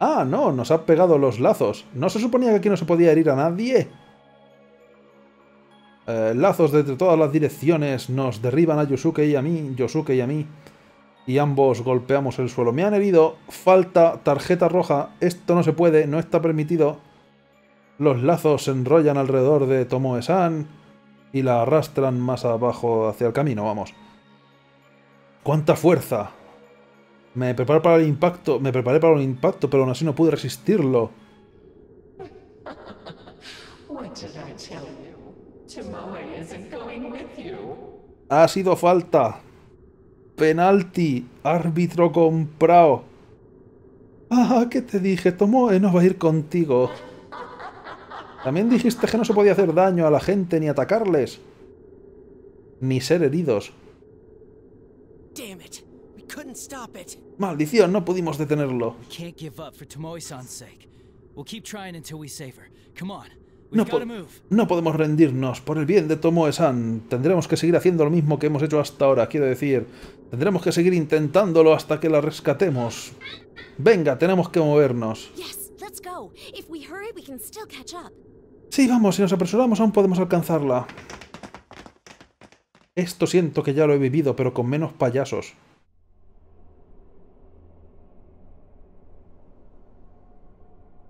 Ah, no, nos ha pegado los lazos. ¿No se suponía que aquí no se podía herir a nadie? Eh, lazos desde todas las direcciones nos derriban a Yosuke y a mí, Yosuke y a mí. Y ambos golpeamos el suelo. Me han herido. Falta, tarjeta roja. Esto no se puede, no está permitido. Los lazos se enrollan alrededor de Tomoe-san y la arrastran más abajo hacia el camino, vamos. ¡Cuánta fuerza! Me preparé para el impacto, me preparé para el impacto, pero aún así no pude resistirlo. Ha sido falta. Penalti. Árbitro comprado. Ah, ¿qué te dije? Tomoe no va a ir contigo. También dijiste que no se podía hacer daño a la gente, ni atacarles. Ni ser heridos. Damn it. Maldición, no pudimos detenerlo. No, po no podemos rendirnos. Por el bien de Tomoe-san, tendremos que seguir haciendo lo mismo que hemos hecho hasta ahora. Quiero decir, tendremos que seguir intentándolo hasta que la rescatemos. Venga, tenemos que movernos. Sí, vamos, si nos apresuramos aún podemos alcanzarla. Esto siento que ya lo he vivido, pero con menos payasos.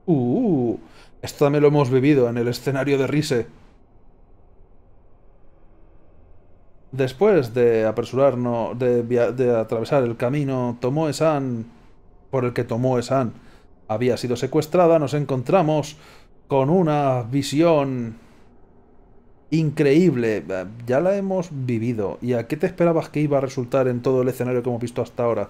Uh, esto también lo hemos vivido en el escenario de Rise. Después de apresurarnos, de, de atravesar el camino Tomoe-san, por el que Tomoe-san había sido secuestrada, nos encontramos con una visión increíble. Ya la hemos vivido. ¿Y a qué te esperabas que iba a resultar en todo el escenario que hemos visto hasta ahora?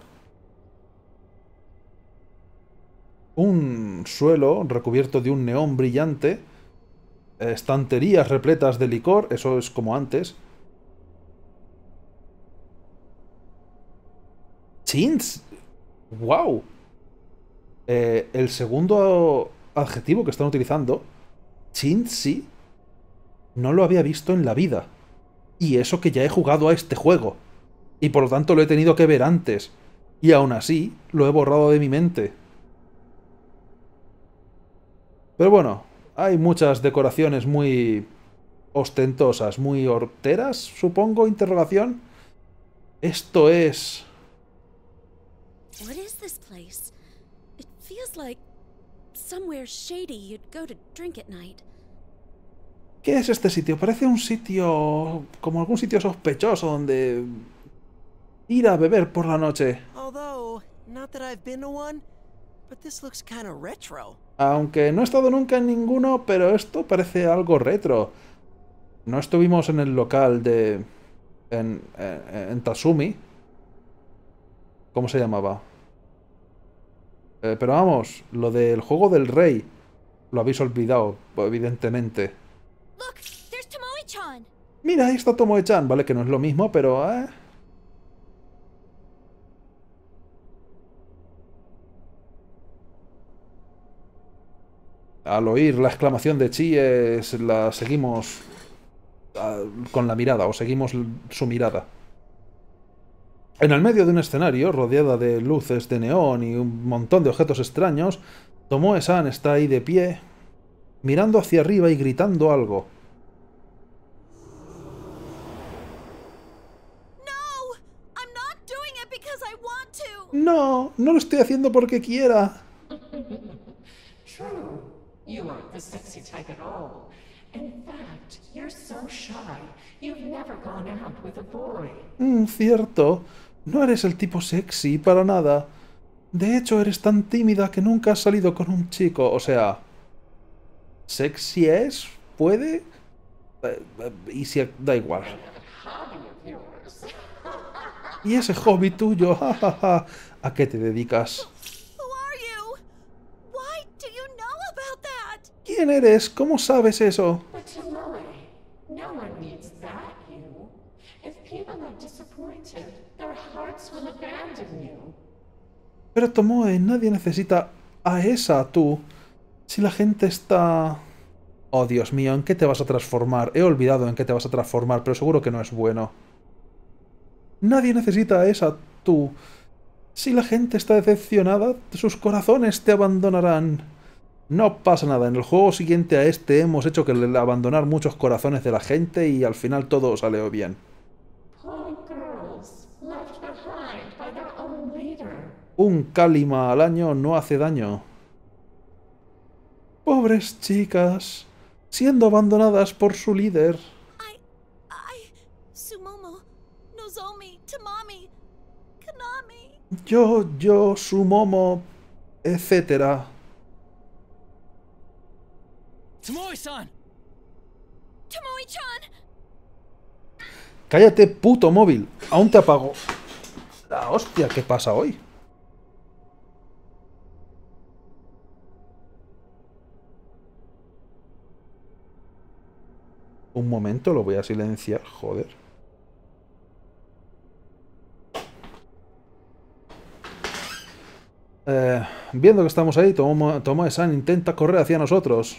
Un suelo recubierto de un neón brillante, estanterías repletas de licor, eso es como antes. ¡Chins! ¡Wow! Eh, el segundo adjetivo que están utilizando, chinsi, no lo había visto en la vida. Y eso que ya he jugado a este juego. Y por lo tanto lo he tenido que ver antes. Y aún así, lo he borrado de mi mente. Pero bueno, hay muchas decoraciones muy ostentosas, muy horteras, supongo, interrogación. Esto es... ¿Qué es este sitio? Parece un sitio... como algún sitio sospechoso donde... ir a beber por la noche. Aunque no he estado nunca en ninguno, pero esto parece algo retro. No estuvimos en el local de... En, en, en Tatsumi. ¿Cómo se llamaba? Eh, pero vamos, lo del juego del rey. Lo habéis olvidado, evidentemente. Mira, ahí está Tomoe-chan. Vale, que no es lo mismo, pero... ¿eh? Al oír la exclamación de Chie, la seguimos con la mirada, o seguimos su mirada. En el medio de un escenario, rodeada de luces de neón y un montón de objetos extraños, Tomoe-san está ahí de pie, mirando hacia arriba y gritando algo. No, no lo estoy haciendo porque quiera. You aren't the sexy type at all. In fact, you're so shy. You've never gone out with a boy. Mm, cierto. No eres el tipo sexy para nada. De hecho, eres tan tímida que nunca has salido con un chico. O sea, sexy es, puede eh, eh, y si da igual. Y ese hobby tuyo, jajaja. ¿A qué te dedicas? ¿Quién eres? ¿Cómo sabes eso? Pero Tomoe, nadie necesita a esa tú. Si la gente está... Oh, Dios mío, ¿en qué te vas a transformar? He olvidado en qué te vas a transformar, pero seguro que no es bueno. Nadie necesita a esa tú. Si la gente está decepcionada, sus corazones te abandonarán. No pasa nada, en el juego siguiente a este hemos hecho que abandonar muchos corazones de la gente y al final todo salió bien. Un kalima al año no hace daño. Pobres chicas, siendo abandonadas por su líder. I, I, Sumomo, Nozomi, Tamami, Kanami. Yo, yo, Sumomo, etcétera. Tomoe-san. Tomoe-chan. Cállate, puto móvil. Aún te apago. La hostia, ¿qué pasa hoy? Un momento, lo voy a silenciar, joder. Eh, viendo que estamos ahí, Tomoe-san intenta correr hacia nosotros.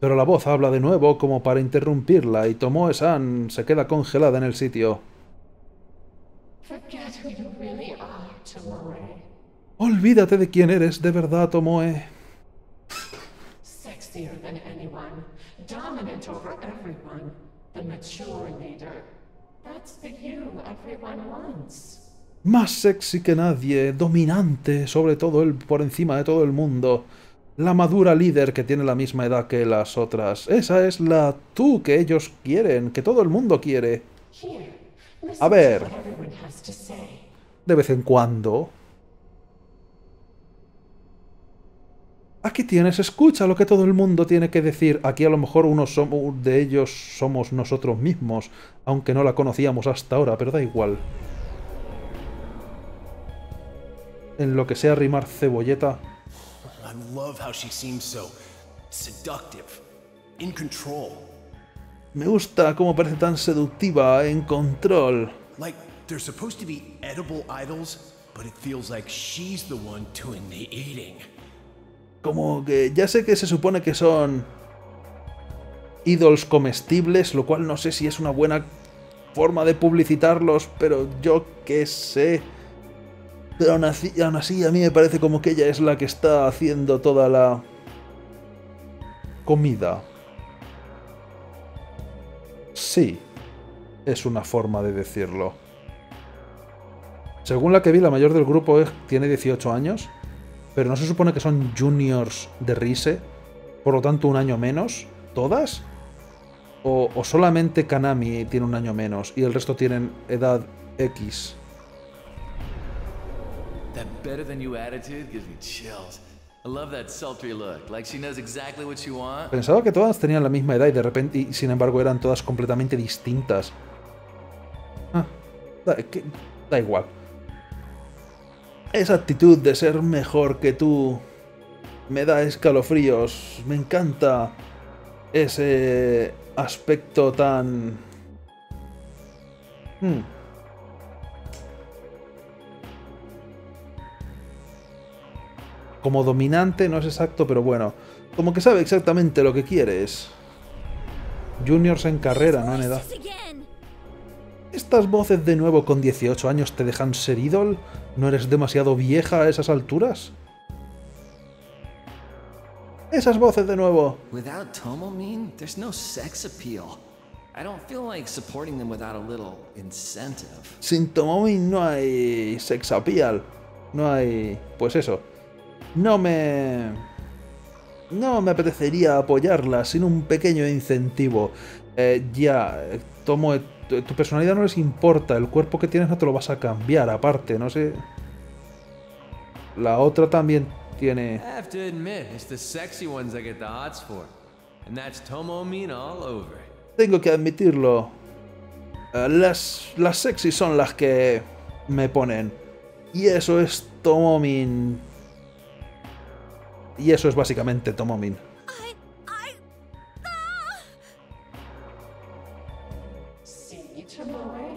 Pero la voz habla de nuevo como para interrumpirla y Tomoe-san se queda congelada en el sitio. Olvídate de quién eres de verdad, Tomoe. Más sexy que nadie, dominante sobre todo el, por encima de todo el mundo. La madura líder que tiene la misma edad que las otras. Esa es la tú que ellos quieren, que todo el mundo quiere. A ver. De vez en cuando. Aquí tienes, escucha lo que todo el mundo tiene que decir. Aquí a lo mejor uno de ellos somos nosotros mismos, aunque no la conocíamos hasta ahora, pero da igual. En lo que sea rimar cebolleta... I love how she seems so seductive, in control. Me gusta cómo parece tan seductiva, en control. Like they're supposed to be edible idols, but it feels like she's the one doing the eating. Como que ya sé que se supone que son ídolos comestibles, lo cual no sé si es una buena forma de publicitarlos, pero yo qué sé. Pero aún así, aún así, a mí me parece como que ella es la que está haciendo toda la comida. Sí, es una forma de decirlo. Según la que vi, la mayor del grupo es, tiene dieciocho años, pero no se supone que son juniors de Rise, por lo tanto un año menos, ¿todas? O, o solamente Kanami tiene un año menos y el resto tienen edad X. That better than you attitude gives me chills. Pensaba que todas tenían la misma edad y de repente, y sin embargo, eran todas completamente distintas. Ah, da, que, da igual. Esa actitud de ser mejor que tú me da escalofríos. Me encanta ese aspecto tan... Hmm. Como dominante, no es exacto, pero bueno. Como que sabe exactamente lo que quieres. Juniors en carrera, no en edad. ¿Estas voces de nuevo con dieciocho años te dejan ser ídol? ¿No eres demasiado vieja a esas alturas? ¡Esas voces de nuevo! Sin Tomomi no hay sex appeal. No hay... pues eso. No me... no me apetecería apoyarla sin un pequeño incentivo. Eh, ya, Tomoe, tu, tu personalidad no les importa, el cuerpo que tienes no te lo vas a cambiar, aparte, no sé... La otra también tiene... Tengo que admitirlo. Uh, las, las sexy son las que me ponen. Y eso es Tomomin. Y eso es básicamente Tomomin. I, I, no. See, Tomoe.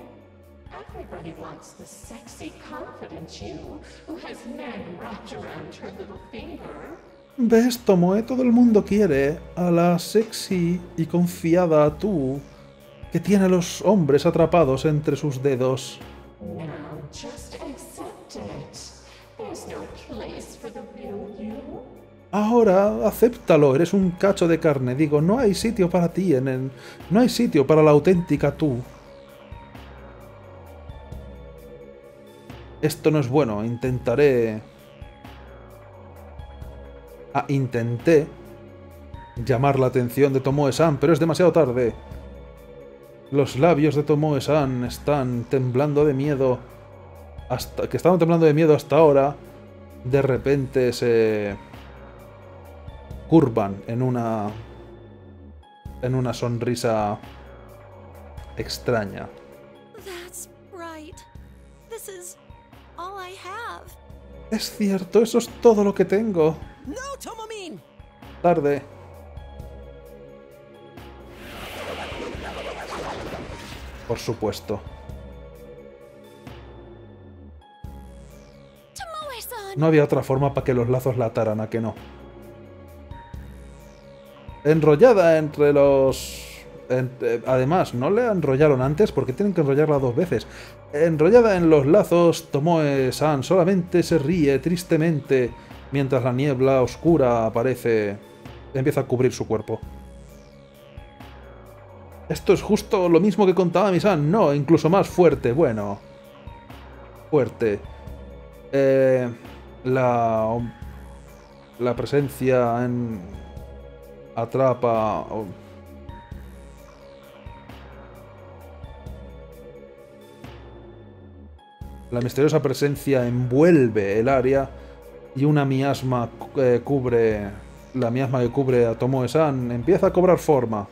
Everybody wants the sexy, confident you who has men wrapped around her little finger. ¿Ves, Tomoe? Todo el mundo quiere a la sexy y confiada tú que tiene a los hombres atrapados entre sus dedos. Now, just accept it. There's no place for the real you. Ahora, acéptalo, eres un cacho de carne. Digo, no hay sitio para ti, en el... no hay sitio para la auténtica tú. Esto no es bueno, intentaré... Ah, intenté llamar la atención de Tomoe-san, pero es demasiado tarde. Los labios de Tomoe-san están temblando de miedo. Hasta que estaban temblando de miedo hasta ahora, de repente se curvan en una en una sonrisa extraña. That's right. This is all I have. Es cierto, eso es todo lo que tengo. No, Tomomin. Tarde. Por supuesto. No había otra forma para que los lazos la ataran, ¿a que no? Enrollada entre los... En... Además, ¿no le enrollaron antes? Porque tienen que enrollarla dos veces. Enrollada en los lazos, Tomoe-san solamente se ríe tristemente... mientras la niebla oscura aparece... empieza a cubrir su cuerpo. Esto es justo lo mismo que contaba Misan. No, incluso más fuerte. Bueno... Fuerte. Eh, la... La presencia en... atrapa... Oh. La misteriosa presencia envuelve el área... y una miasma eh, cubre... La miasma que cubre a Tomoe-san empieza a cobrar forma.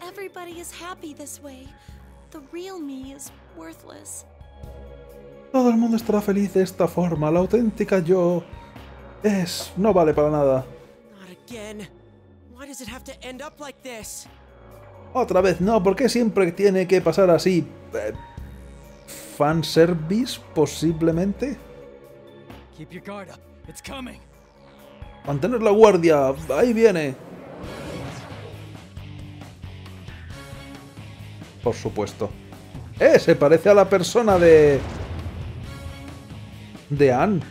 Todo el mundo estará feliz de esta forma. La auténtica yo... es... no vale para nada. Otra vez no, ¿por qué siempre tiene que pasar así? Eh, ¿Fanservice, posiblemente? Keep your guard up. It's coming. Mantener la guardia, ahí viene. Por supuesto. Eh, se parece a la persona de... de Anne.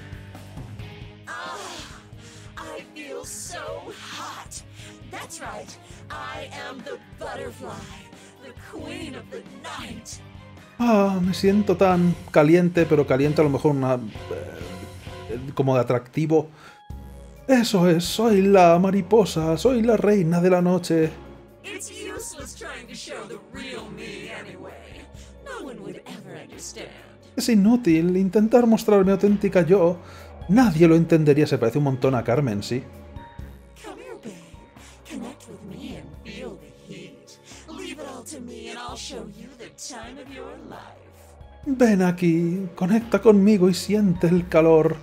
Ah, me siento tan caliente, pero caliente a lo mejor una... como de atractivo. Eso es, soy la mariposa, soy la reina de la noche. Es inútil intentar mostrarme auténtica yo. Nadie lo entendería, se parece un montón a Carmen, sí. Ven aquí, conecta conmigo y siente el calor.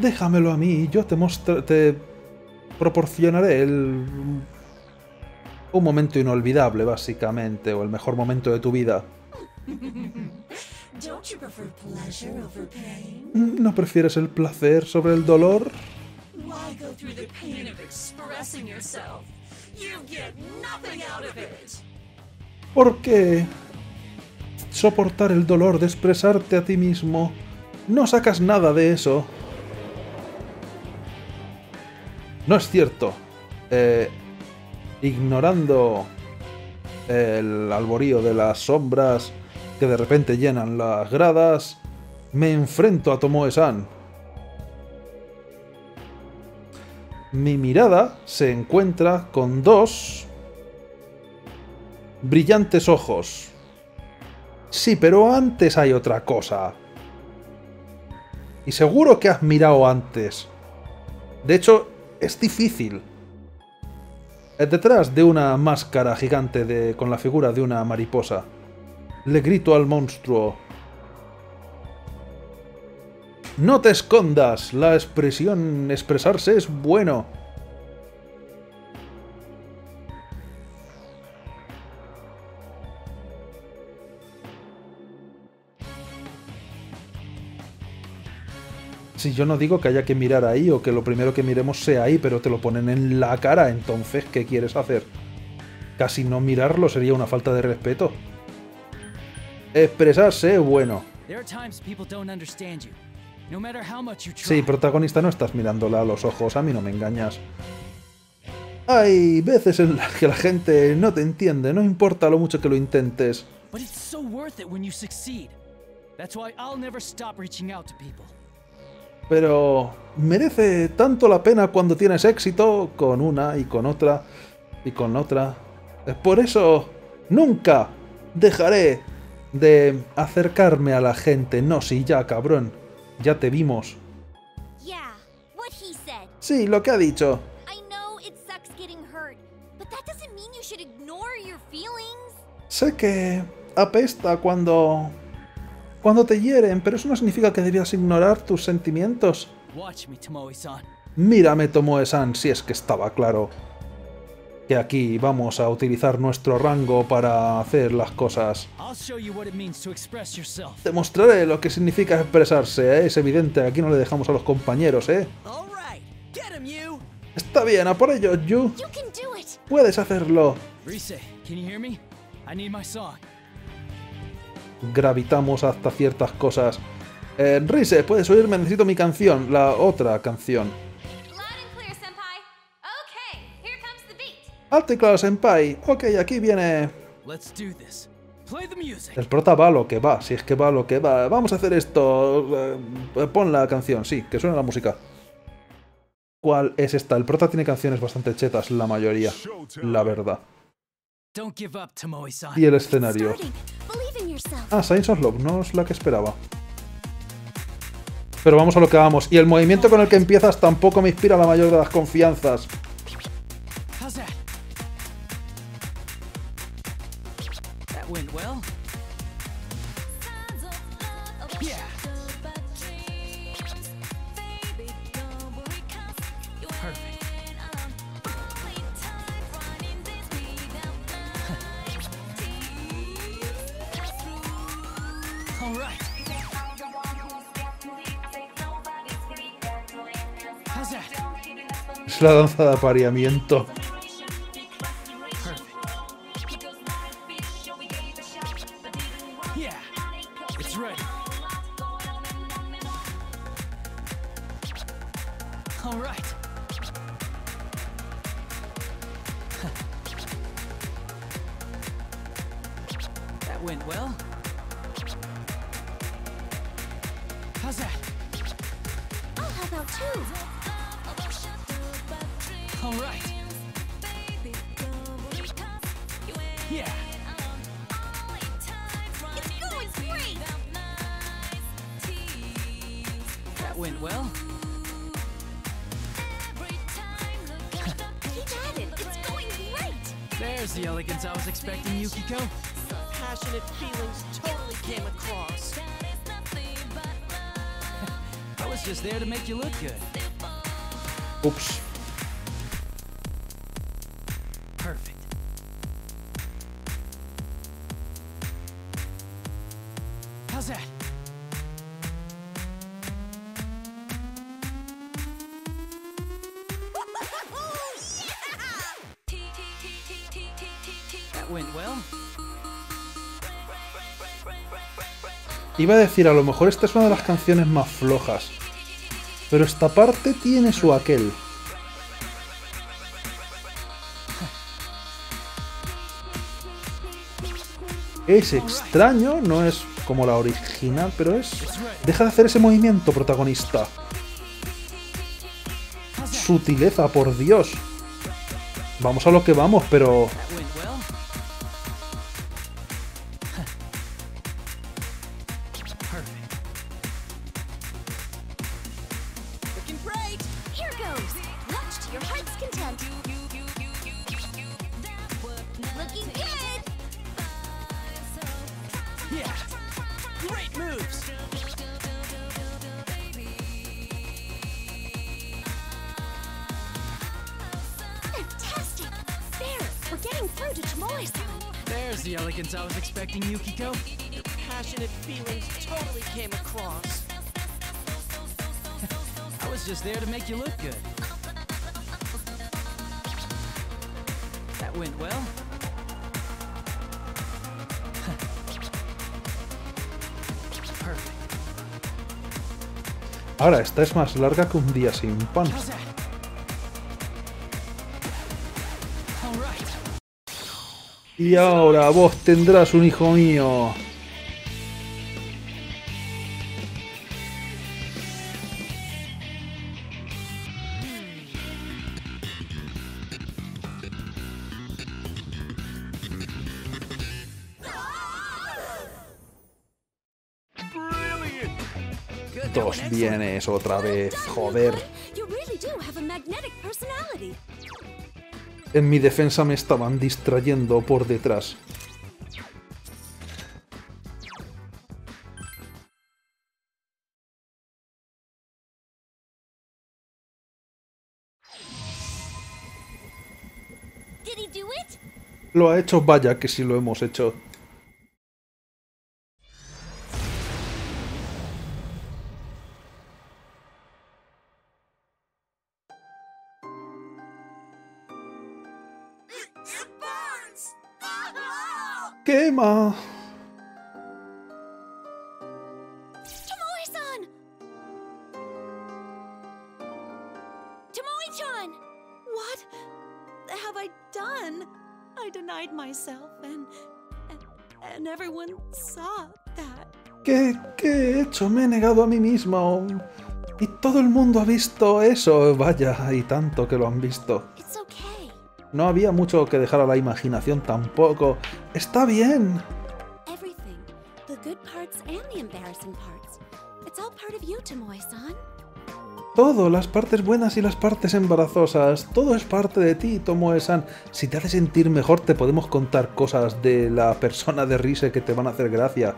Déjamelo a mí y yo te mostro, te proporcionaré el... un momento inolvidable, básicamente, o el mejor momento de tu vida. ¿No prefieres el placer sobre el dolor? ¿Por qué soportar el dolor de expresarte a ti mismo? No sacas nada de eso. No es cierto. Eh, ignorando el alborío de las sombras que de repente llenan las gradas, me enfrento a Tomoe-san. Mi mirada se encuentra con dos brillantes ojos. Sí, pero antes hay otra cosa. Y seguro que has mirado antes. De hecho, es difícil. Detrás de una máscara gigante de, con la figura de una mariposa, le grito al monstruo: ¡no te escondas! La expresión... expresarse es bueno. Si yo no digo que haya que mirar ahí o que lo primero que miremos sea ahí, pero te lo ponen en la cara, entonces, ¿qué quieres hacer? Casi no mirarlo sería una falta de respeto. Expresarse es bueno. Sí, protagonista, no estás mirándola a los ojos, a mí no me engañas. Hay veces en las que la gente no te entiende, no importa lo mucho que lo intentes. Pero merece tanto la pena cuando tienes éxito con una y con otra y con otra. Por eso nunca dejaré de acercarme a la gente. No, si ya, cabrón. Ya te vimos. Sí, lo que ha dicho. Sé que apesta cuando... cuando te hieren, pero eso no significa que debías ignorar tus sentimientos. Mírame, Tomoe-san, si es que estaba claro que aquí vamos a utilizar nuestro rango para hacer las cosas. Te mostraré lo que significa expresarse, ¿eh? Es evidente, aquí no le dejamos a los compañeros, ¿eh? Está bien, a por ello, Yu. Puedes hacerlo. Gravitamos hasta ciertas cosas. Eh, Rise, ¿puedes oírme? Necesito mi canción, la otra canción. Alto y claro, senpai. Ok, aquí viene... El prota va lo que va, si es que va lo que va. Vamos a hacer esto. Pon la canción, sí, que suena la música. ¿Cuál es esta? El prota tiene canciones bastante chetas, la mayoría, la verdad. Y el escenario. Ah, Signs of Love, no es la que esperaba. Pero vamos a lo que vamos. Y el movimiento con el que empiezas tampoco me inspira la mayor de las confianzas. La danza de apareamiento. There's the elegance I was expecting, Yukiko. passionate feelings totally came across. I was just there to make you look good. Oops. Perfect. How's that? Iba a decir, a lo mejor esta es una de las canciones más flojas, pero esta parte tiene su aquel. Es extraño, no es como la original, pero es... Deja de hacer ese movimiento, protagonista. Sutileza, por Dios. Vamos a lo que vamos, pero... There's the elegance I was expecting, Yukiko. Your passionate feelings totally came across. I was just there to make you look good. That went well. Perfect. Ahora, esta es más larga que un día sin pan. Y ahora vos tendrás un hijo mío. Dos vienes otra vez, joder. En mi defensa me estaban distrayendo por detrás. Lo ha hecho, vaya que sí lo hemos hecho. ¡Quema! Tomoe-san. Tomoe-chan. What have I done? I denied myself and and, and everyone saw that. ¿Qué, qué he hecho? Me he negado a mí misma y todo el mundo ha visto eso. Vaya, y tanto que lo han visto. No había mucho que dejar a la imaginación tampoco. ¡Está bien! Todo, las partes buenas y las partes embarazosas. Todo es parte de ti, Tomoe-san. Si te hace sentir mejor, te podemos contar cosas de la persona de Rise que te van a hacer gracia.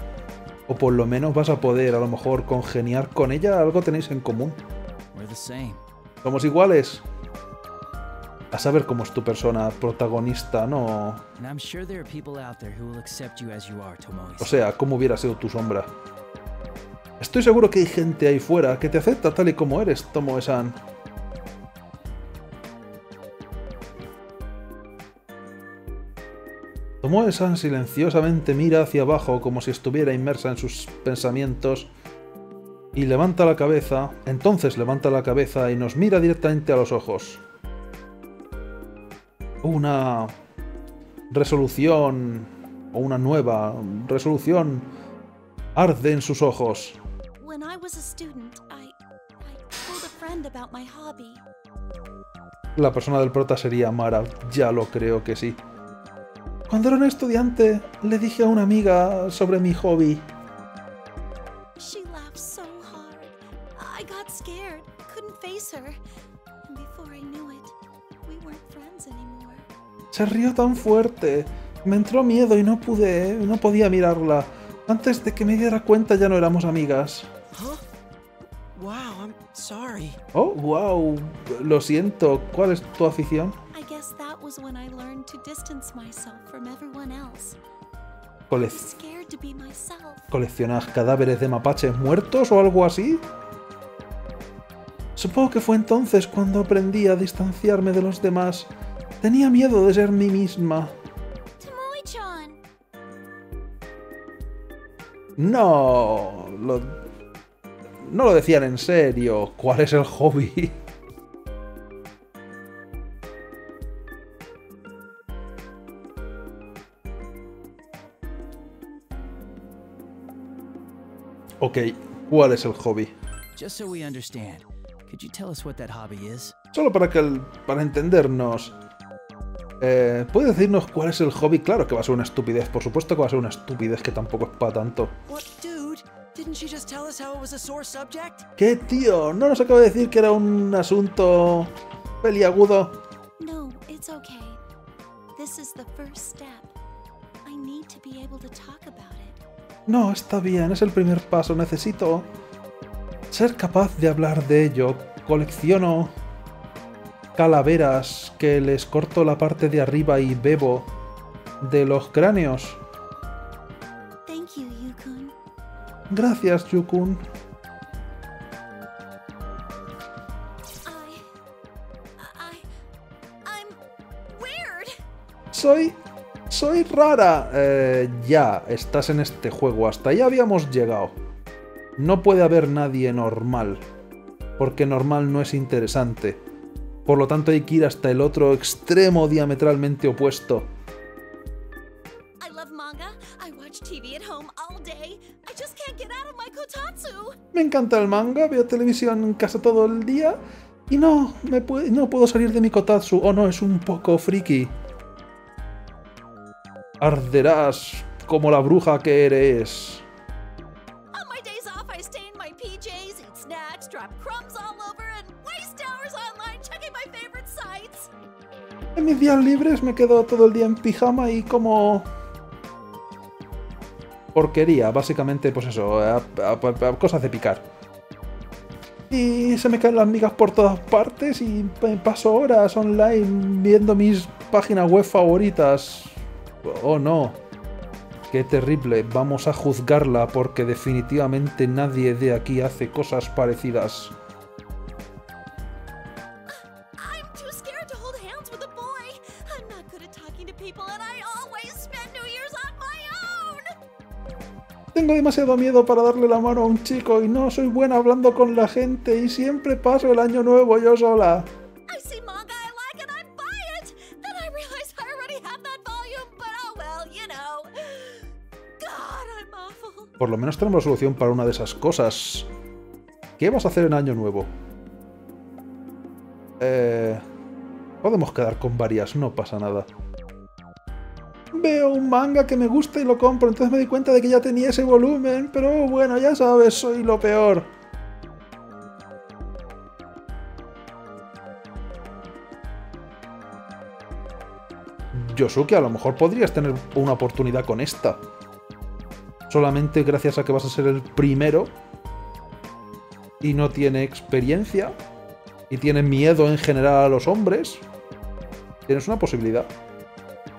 O por lo menos vas a poder, a lo mejor, congeniar con ella. Algo tenéis en común. Somos iguales. A saber cómo es tu persona protagonista, ¿no? O sea, cómo hubiera sido tu sombra. Estoy seguro que hay gente ahí fuera que te acepta tal y como eres, Tomoe-san. Tomoe-san silenciosamente mira hacia abajo como si estuviera inmersa en sus pensamientos y levanta la cabeza, entonces levanta la cabeza y nos mira directamente a los ojos. Una resolución o una nueva resolución arde en sus ojos. La persona del prota sería Mara, ya lo creo que sí. Cuando era un estudiante, le dije a una amiga sobre mi hobby. Se rió tan fuerte. Me entró miedo y no pude, no podía mirarla. Antes de que me diera cuenta ya no éramos amigas. Oh, wow. Lo siento. ¿Cuál es tu afición? Cole... ¿Coleccionas cadáveres de mapaches muertos o algo así? Supongo que fue entonces cuando aprendí a distanciarme de los demás. Tenía miedo de ser mí misma. No, lo... no lo decían en serio. ¿Cuál es el hobby? Ok, ¿cuál es el hobby? Solo para que el... para entendernos. Eh, ¿Puedes decirnos cuál es el hobby? Claro que va a ser una estupidez, por supuesto que va a ser una estupidez que tampoco es para tanto. ¿Qué, tío? ¿No nos acaba de decir que era un asunto peliagudo? No, it's okay. This is the first step. I need to be able to talk about it. No, está bien, es el primer paso. Necesito ser capaz de hablar de ello. Colecciono calaveras que les corto la parte de arriba y bebo de los cráneos. Thank you, Yukun. Gracias, Yukun. I, I, I'm weird. Soy... soy rara. Eh, ya, estás en este juego. Hasta allá habíamos llegado. No puede haber nadie normal, porque normal no es interesante. Por lo tanto, hay que ir hasta el otro extremo diametralmente opuesto. Me encanta el manga, veo televisión en casa todo el día y no, me pu- no puedo salir de mi kotatsu. Oh no, es un poco friki. Arderás como la bruja que eres. En mis días libres me quedo todo el día en pijama y como... porquería, básicamente, pues eso, a, a, a cosas de picar. Y se me caen las migas por todas partes y paso horas online viendo mis páginas web favoritas. Oh no, qué terrible, vamos a juzgarla porque definitivamente nadie de aquí hace cosas parecidas. Tengo demasiado miedo para darle la mano a un chico y no soy buena hablando con la gente y siempre paso el año nuevo yo sola. Por lo menos tenemos la solución para una de esas cosas. ¿Qué vas a hacer en año nuevo? Eh, podemos quedar con varias, no pasa nada. Veo un manga que me gusta y lo compro, entonces me di cuenta de que ya tenía ese volumen, pero bueno, ya sabes, soy lo peor. Yosuke, a lo mejor podrías tener una oportunidad con esta. Solamente gracias a que vas a ser el primero y no tiene experiencia y tiene miedo en general a los hombres, tienes una posibilidad.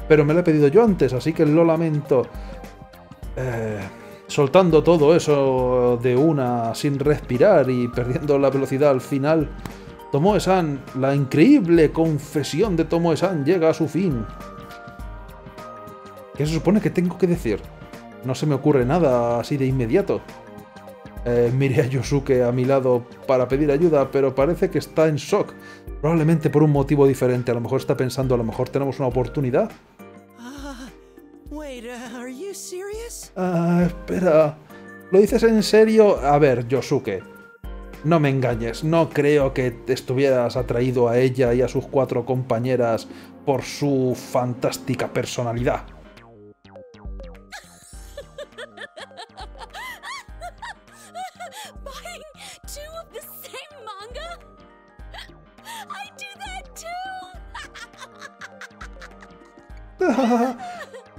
Pero me lo he pedido yo antes, así que lo lamento. Eh, soltando todo eso de una, sin respirar y perdiendo la velocidad al final. Tomoe-san, la increíble confesión de Tomoe-san llega a su fin. ¿Qué se supone que tengo que decir? No se me ocurre nada así de inmediato. Eh, miré a Yosuke a mi lado para pedir ayuda, pero parece que está en shock. Probablemente por un motivo diferente. A lo mejor está pensando, a lo mejor tenemos una oportunidad. Ah, espera. ¿Lo dices en serio? A ver, Yosuke. No me engañes. No creo que estuvieras atraído a ella y a sus cuatro compañeras por su fantástica personalidad.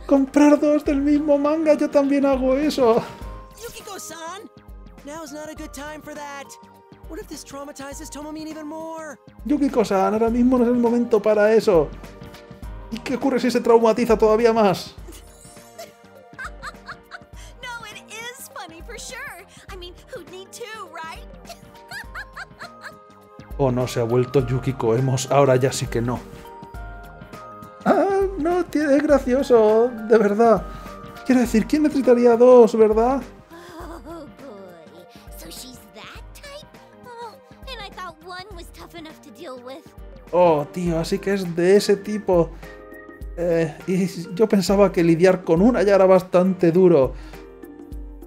¡Comprar dos del mismo manga! ¡Yo también hago eso! Yukiko-san, now's not a good time for that. What if this traumatizes Tomomi even more? Yukiko-san, ahora mismo no es el momento para eso. ¿Y qué ocurre si se traumatiza todavía más? No, it is funny for sure. I mean, who'd need two, right? Oh no, se ha vuelto Yukiko Emos, ahora ya sí que no. Ah, no, es gracioso, de verdad. Quiero decir, ¿quién necesitaría dos, verdad? Oh, tío, así que es de ese tipo. Eh, y yo pensaba que lidiar con una ya era bastante duro.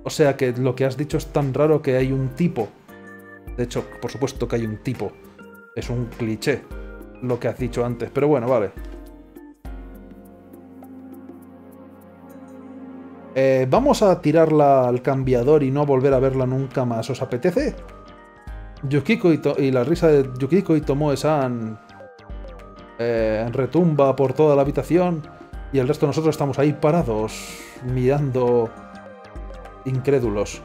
O sea que lo que has dicho es tan raro que hay un tipo. De hecho, por supuesto que hay un tipo. Es un cliché lo que has dicho antes, pero bueno, vale. Eh, vamos a tirarla al cambiador y no volver a verla nunca más. ¿Os apetece? Yukiko y, y la risa de Yukiko y Tomoe-san eh, retumba por toda la habitación y el resto de nosotros estamos ahí parados, mirando incrédulos.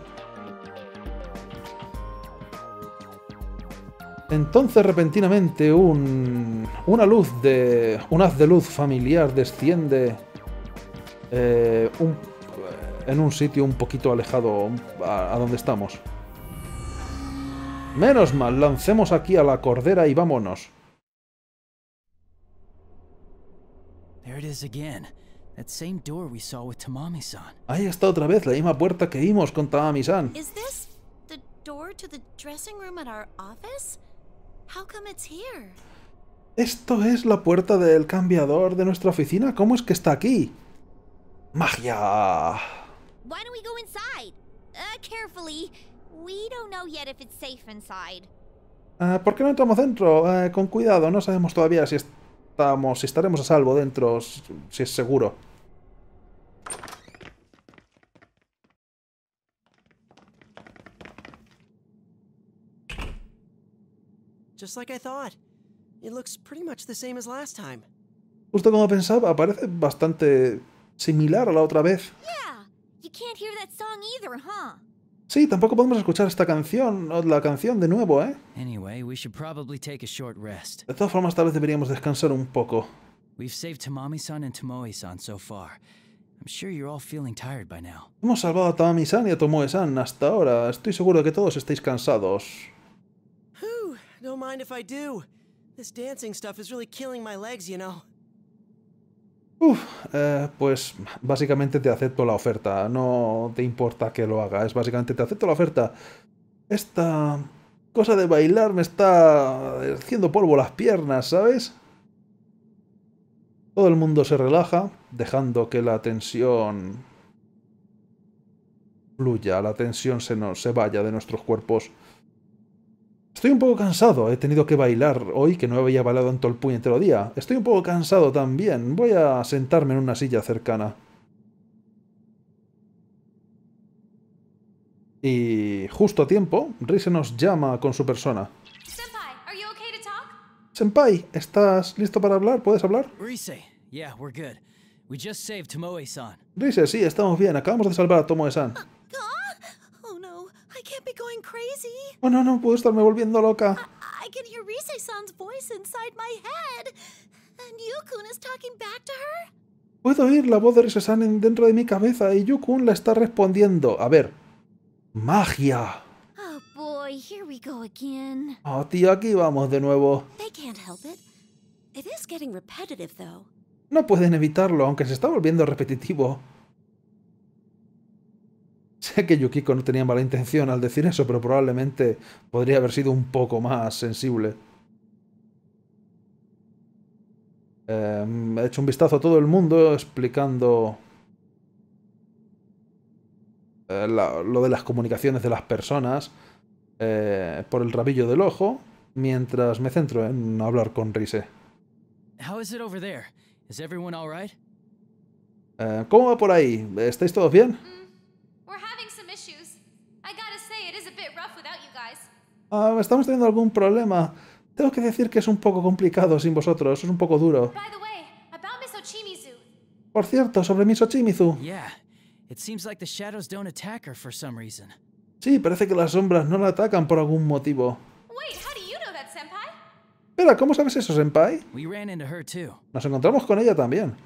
Entonces, repentinamente, un, una luz de un haz de luz familiar desciende eh, un, en un sitio un poquito alejado a, a donde estamos. Menos mal, lancemos aquí a la cordera y vámonos. Ahí está otra vez la misma puerta que vimos con Tamami-san. ¿Esto es la puerta del cambiador de nuestra oficina? ¿Cómo es que está aquí? ¡Magia! Uh, ¿Por qué no entramos dentro? Uh, con cuidado, no sabemos todavía si estamos, si estaremos a salvo dentro, si es seguro. Justo como pensaba, parece bastante similar a la otra vez. Sí, tampoco podemos escuchar esta canción, o la canción de nuevo, ¿eh? De todas formas, tal vez deberíamos descansar un poco. Hemos salvado a Tamami-san y a Tomoe-san hasta ahora. Estoy seguro de que todos estáis cansados. Uf, eh, pues básicamente te acepto la oferta, no te importa que lo hagas, básicamente te acepto la oferta. Esta cosa de bailar me está haciendo polvo las piernas, ¿sabes? Todo el mundo se relaja, dejando que la tensión fluya, la tensión se nos, se vaya de nuestros cuerpos. Estoy un poco cansado, he tenido que bailar hoy, que no había bailado en todo el puñetero día. Estoy un poco cansado también, voy a sentarme en una silla cercana. Y justo a tiempo, Rise nos llama con su persona. Senpai, Senpai, ¿estás listo para hablar? ¿Puedes hablar? Rise, sí, estamos bien, acabamos de salvar a Tomoe-san. Oh no, no puedo estarme volviendo loca. Puedo oír la voz de Rise-san dentro de mi cabeza y Yukun la está respondiendo. A ver. ¡Magia! Oh tío, aquí vamos de nuevo. No pueden evitarlo, aunque se está volviendo repetitivo. Sé que Yukiko no tenía mala intención al decir eso, pero probablemente podría haber sido un poco más sensible. Eh, he hecho un vistazo a todo el mundo explicando eh, la, lo de las comunicaciones de las personas eh, por el rabillo del ojo, mientras me centro en hablar con Rise. Eh, ¿Cómo va por ahí? ¿Estáis todos bien? Uh, estamos teniendo algún problema. Tengo que decir que es un poco complicado sin vosotros, es un poco duro. Por cierto, sobre Miss Ochimizu. Sí, parece que las sombras no la atacan por algún motivo. Espera, ¿cómo sabes eso, Senpai? Nos encontramos con ella también.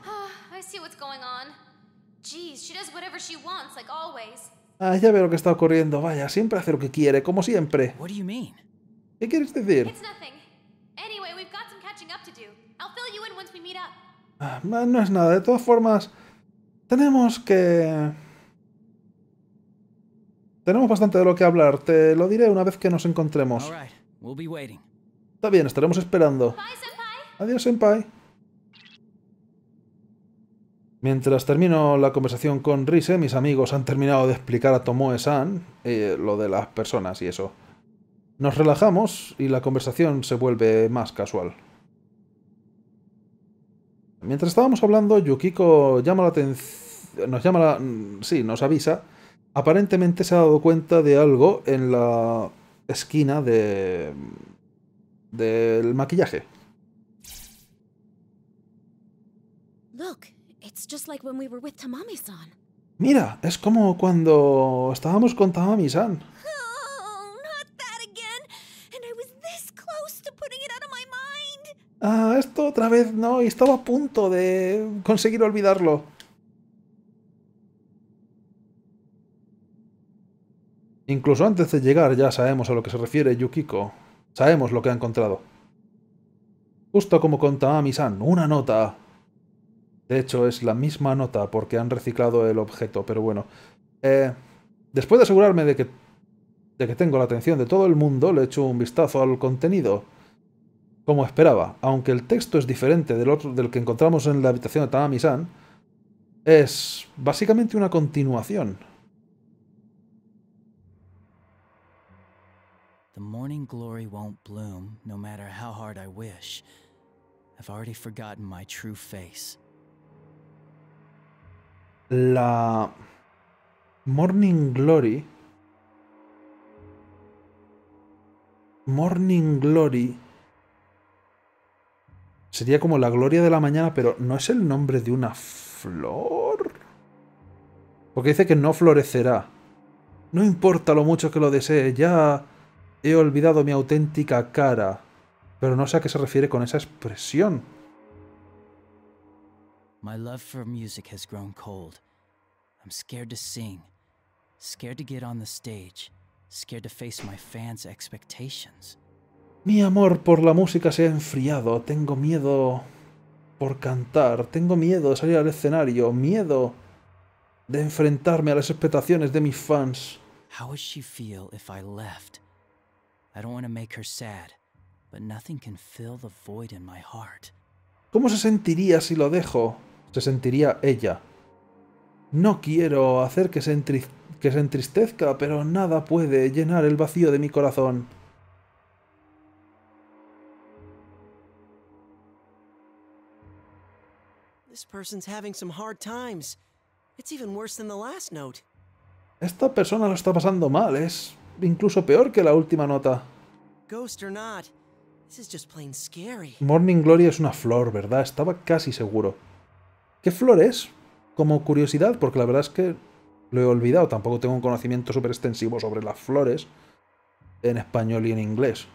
Ah, ya veo lo que está ocurriendo. Vaya, siempre hace lo que quiere, como siempre. ¿Qué quieres decir? Ah, no es nada. De todas formas, tenemos que... Tenemos bastante de lo que hablar. Te lo diré una vez que nos encontremos. Está bien, estaremos esperando. Adiós, Senpai. Mientras termino la conversación con Rise, mis amigos han terminado de explicar a Tomoe-san eh, lo de las personas y eso. Nos relajamos y la conversación se vuelve más casual. Mientras estábamos hablando, Yukiko llama la atención, nos llama la, sí, nos avisa. Aparentemente se ha dado cuenta de algo en la esquina de del maquillaje. Look. Mira, es como cuando estábamos con Tamami-san. Ah, esto otra vez no, y estaba a punto de conseguir olvidarlo. Incluso antes de llegar ya sabemos a lo que se refiere Yukiko. Sabemos lo que ha encontrado. Justo como con Tamami-san, una nota. De hecho, es la misma nota porque han reciclado el objeto, pero bueno. Eh, después de asegurarme de que, de que tengo la atención de todo el mundo, le echo un vistazo al contenido. Como esperaba, aunque el texto es diferente del otro del que encontramos en la habitación de Tamami-san, es básicamente una continuación. The morning glory won't bloom, no matter how hard I wish. I've already forgotten my true face. La Morning Glory. Morning Glory. Sería como la gloria de la mañana, pero ¿no es el nombre de una flor? Porque dice que no florecerá. No importa lo mucho que lo desee, ya he olvidado mi auténtica cara. Pero no sé a qué se refiere con esa expresión. My love for music has grown cold. I'm scared to sing, scared to get on the stage, scared to face my fans' expectations. Mi amor por la música se ha enfriado. Tengo miedo por cantar. Tengo miedo de salir al escenario. Miedo de enfrentarme a las expectaciones de mis fans. How would she feel if I left? I don't want to make her sad, but nothing can fill the void in my heart. ¿Cómo se sentiría si lo dejo? Se sentiría ella. No quiero hacer que se, que se entristezca, pero nada puede llenar el vacío de mi corazón. Esta persona lo está pasando mal, es incluso peor que la última nota. Ghost or not. Morning Glory es una flor, ¿verdad? Estaba casi seguro. ¿Qué flor es? Como curiosidad, porque la verdad es que lo he olvidado. Tampoco tengo un conocimiento súper extensivo sobre las flores en español y en inglés.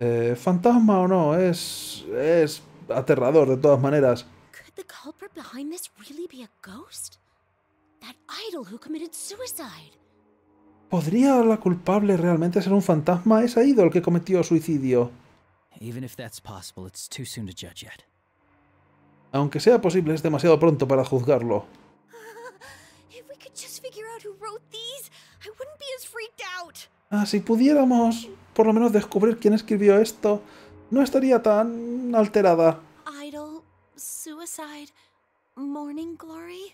Eh, ¿Fantasma o no? Es... es aterrador de todas maneras. ¿Podría la culpable realmente ser un fantasma? ¿Es ahí el que cometió suicidio? Aunque sea posible, es demasiado pronto para juzgarlo. Ah, si pudiéramos por lo menos descubrir quién escribió esto, no estaría tan alterada.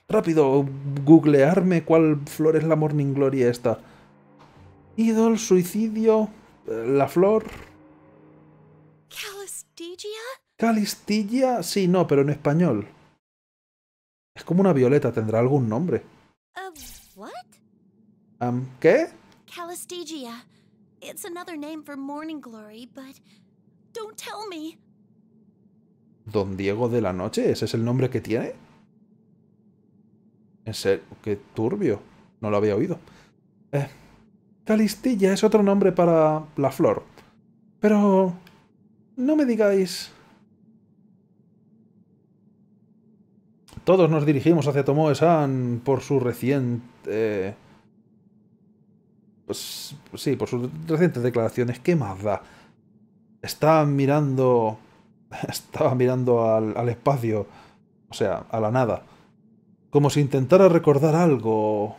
Rápido, googlearme cuál flor es la Morning Glory esta. Idol, suicidio, la flor... ¿Calystegia? ¿Calystegia? Sí, no, pero en español. Es como una violeta, tendrá algún nombre. Uh, what? Um, ¿Qué? Calystegia. It's another name for Morning Glory, but don't tell me. ¿Don Diego de la Noche? ¿Ese es el nombre que tiene? En serio, qué turbio. No lo había oído. Eh, Calystegia es otro nombre para la flor. Pero... no me digáis... Todos nos dirigimos hacia Tomoe-san por su reciente... Eh, pues, pues sí, por sus recientes declaraciones. ¿Qué más da? Estaba mirando... Estaba mirando al, al espacio, o sea, a la nada. Como si intentara recordar algo...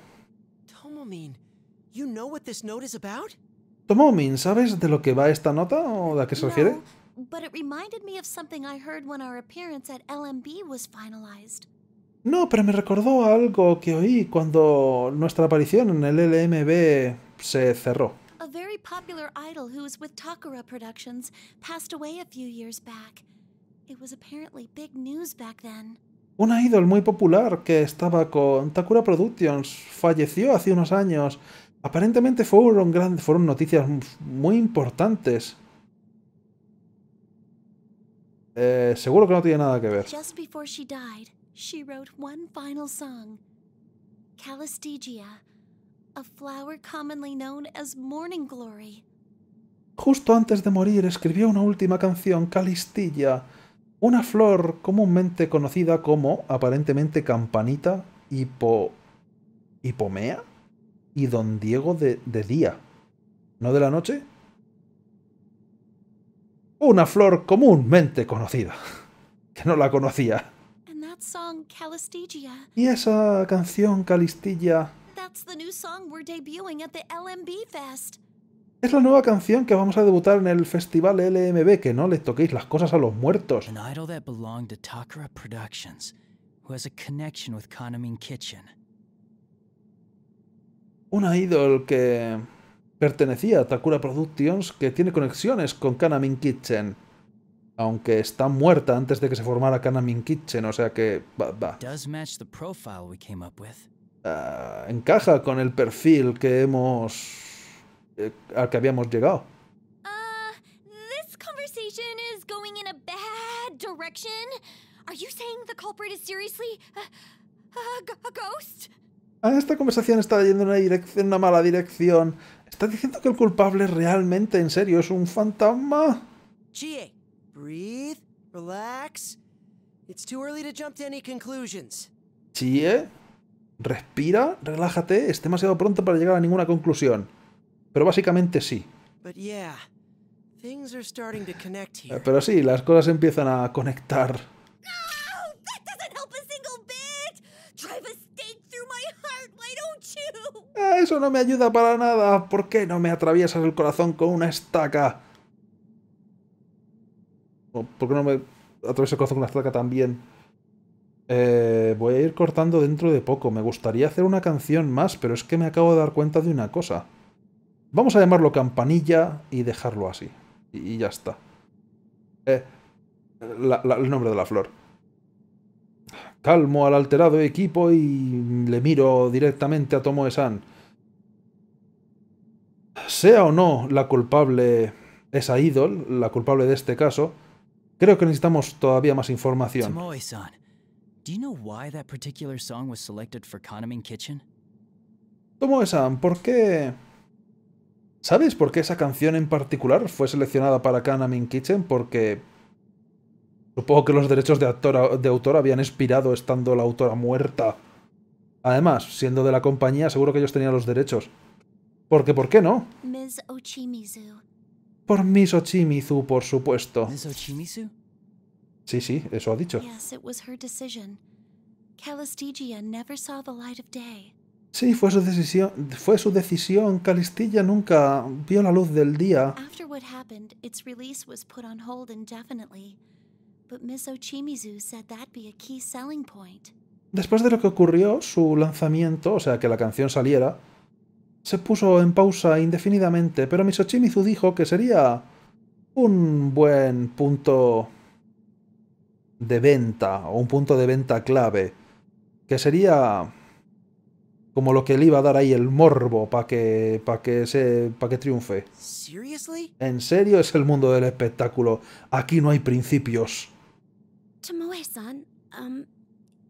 Tomoe, ¿sabes de lo que va esta nota o a qué se refiere? No, pero me recordó a algo que oí cuando nuestra aparición en el L M B se cerró. A very popular idol who was with Takura Productions passed away a few years back. It was apparently big news back then. Una idol muy popular que estaba con Takura Productions falleció hace unos años. Aparentemente fueron grandes, fueron noticias muy importantes. Eh, seguro que no tiene nada que ver. Just before she died, she wrote one final song. Calystegia. A flower commonly known as Morning Glory. Justo antes de morir escribió una última canción, Calystegia, una flor comúnmente conocida como, aparentemente, Campanita hipo... Hipomea y Don Diego de, de día, ¿no de la noche? Una flor comúnmente conocida, que no la conocía. And that song, Calystegia. Y esa canción, Calystegia... Es la nueva canción que vamos a debutar en el festival L M B, que no le toquéis las cosas a los muertos. An idol that belonged to Takura Productions, who has a connection with Kanamin Kitchen. Una idol que pertenecía a Takura Productions, que tiene conexiones con Kanamin Kitchen, aunque está muerta antes de que se formara Kanamin Kitchen, o sea que va, va. Does match the profile we came up with. Uh, encaja con el perfil que hemos eh, al que habíamos llegado. Uh, this conversation is going in a bad direction. Are you saying the culprit is seriously a, a, a ghost? Ah, esta conversación está yendo en una dirección, una mala dirección. ¿Estás diciendo que el culpable realmente, en serio, es un fantasma? Chie, breathe, relax. It's too early to jump to any conclusions. Chie. Respira, relájate, es demasiado pronto para llegar a ninguna conclusión. Pero básicamente sí. Pero sí, las cosas empiezan a conectar. Ah, eso no me ayuda para nada. ¿Por qué no me atraviesas el corazón con una estaca? ¿Por qué no me atraviesas el corazón con una estaca también? Eh, voy a ir cortando dentro de poco. Me gustaría hacer una canción más, pero es que me acabo de dar cuenta de una cosa. Vamos a llamarlo Campanilla y dejarlo así. Y, y ya está. Eh, la, la, el nombre de la flor. Calmo al alterado equipo y le miro directamente a Tomoe-san. Sea o no la culpable esa ídol, la culpable de este caso, creo que necesitamos todavía más información. Tomoe-san. Do you know why that particular song was selected for Kanamin Kitchen? Tomoe-san, ¿por qué? ¿Sabes por qué esa canción en particular fue seleccionada para Kanamin Kitchen? Porque supongo que los derechos de, actora, de autor habían expirado estando la autora muerta. Además, siendo de la compañía, seguro que ellos tenían los derechos. Porque, ¿por qué no? miss Ochimizu. Por miss Ochimizu, por supuesto. miss Ochimizu? Sí, sí, eso ha dicho. Sí, fue su decisión. Fue su decisión. Calystegia nunca vio la luz del día. Después de lo que ocurrió, su lanzamiento, o sea, que la canción saliera, se puso en pausa indefinidamente, pero miss Ochimizu dijo que sería un buen punto... de venta, o un punto de venta clave, que sería como lo que le iba a dar ahí el morbo para que para que se para que triunfe. ¿En serio? Es el mundo del espectáculo. Aquí no hay principios. Tomoe-san, um,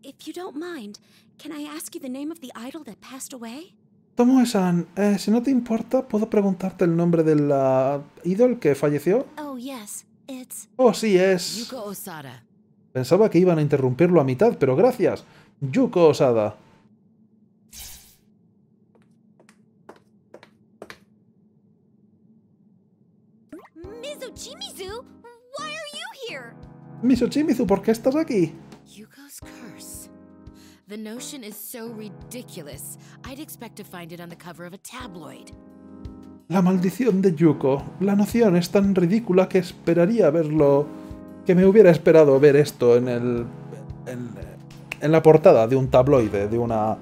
if you don't mind, can I ask you the name of the idol that passed away? Tomoe-san, eh, si no te importa, ¿puedo preguntarte el nombre de la idol que falleció? Oh, yes, it's... oh, sí, es... Yuko Osada. Pensaba que iban a interrumpirlo a mitad, pero gracias. Yuko Osada. miz Ochimizu, why are you here? miz Ochimizu, ¿por qué estás aquí? Yuko's curse. The notion is so ridiculous. I'd expect to find it on the cover of a tabloid. La maldición de Yuko. La noción es tan ridícula que esperaría verlo, que me hubiera esperado ver esto en el en, en la portada de un tabloide, de una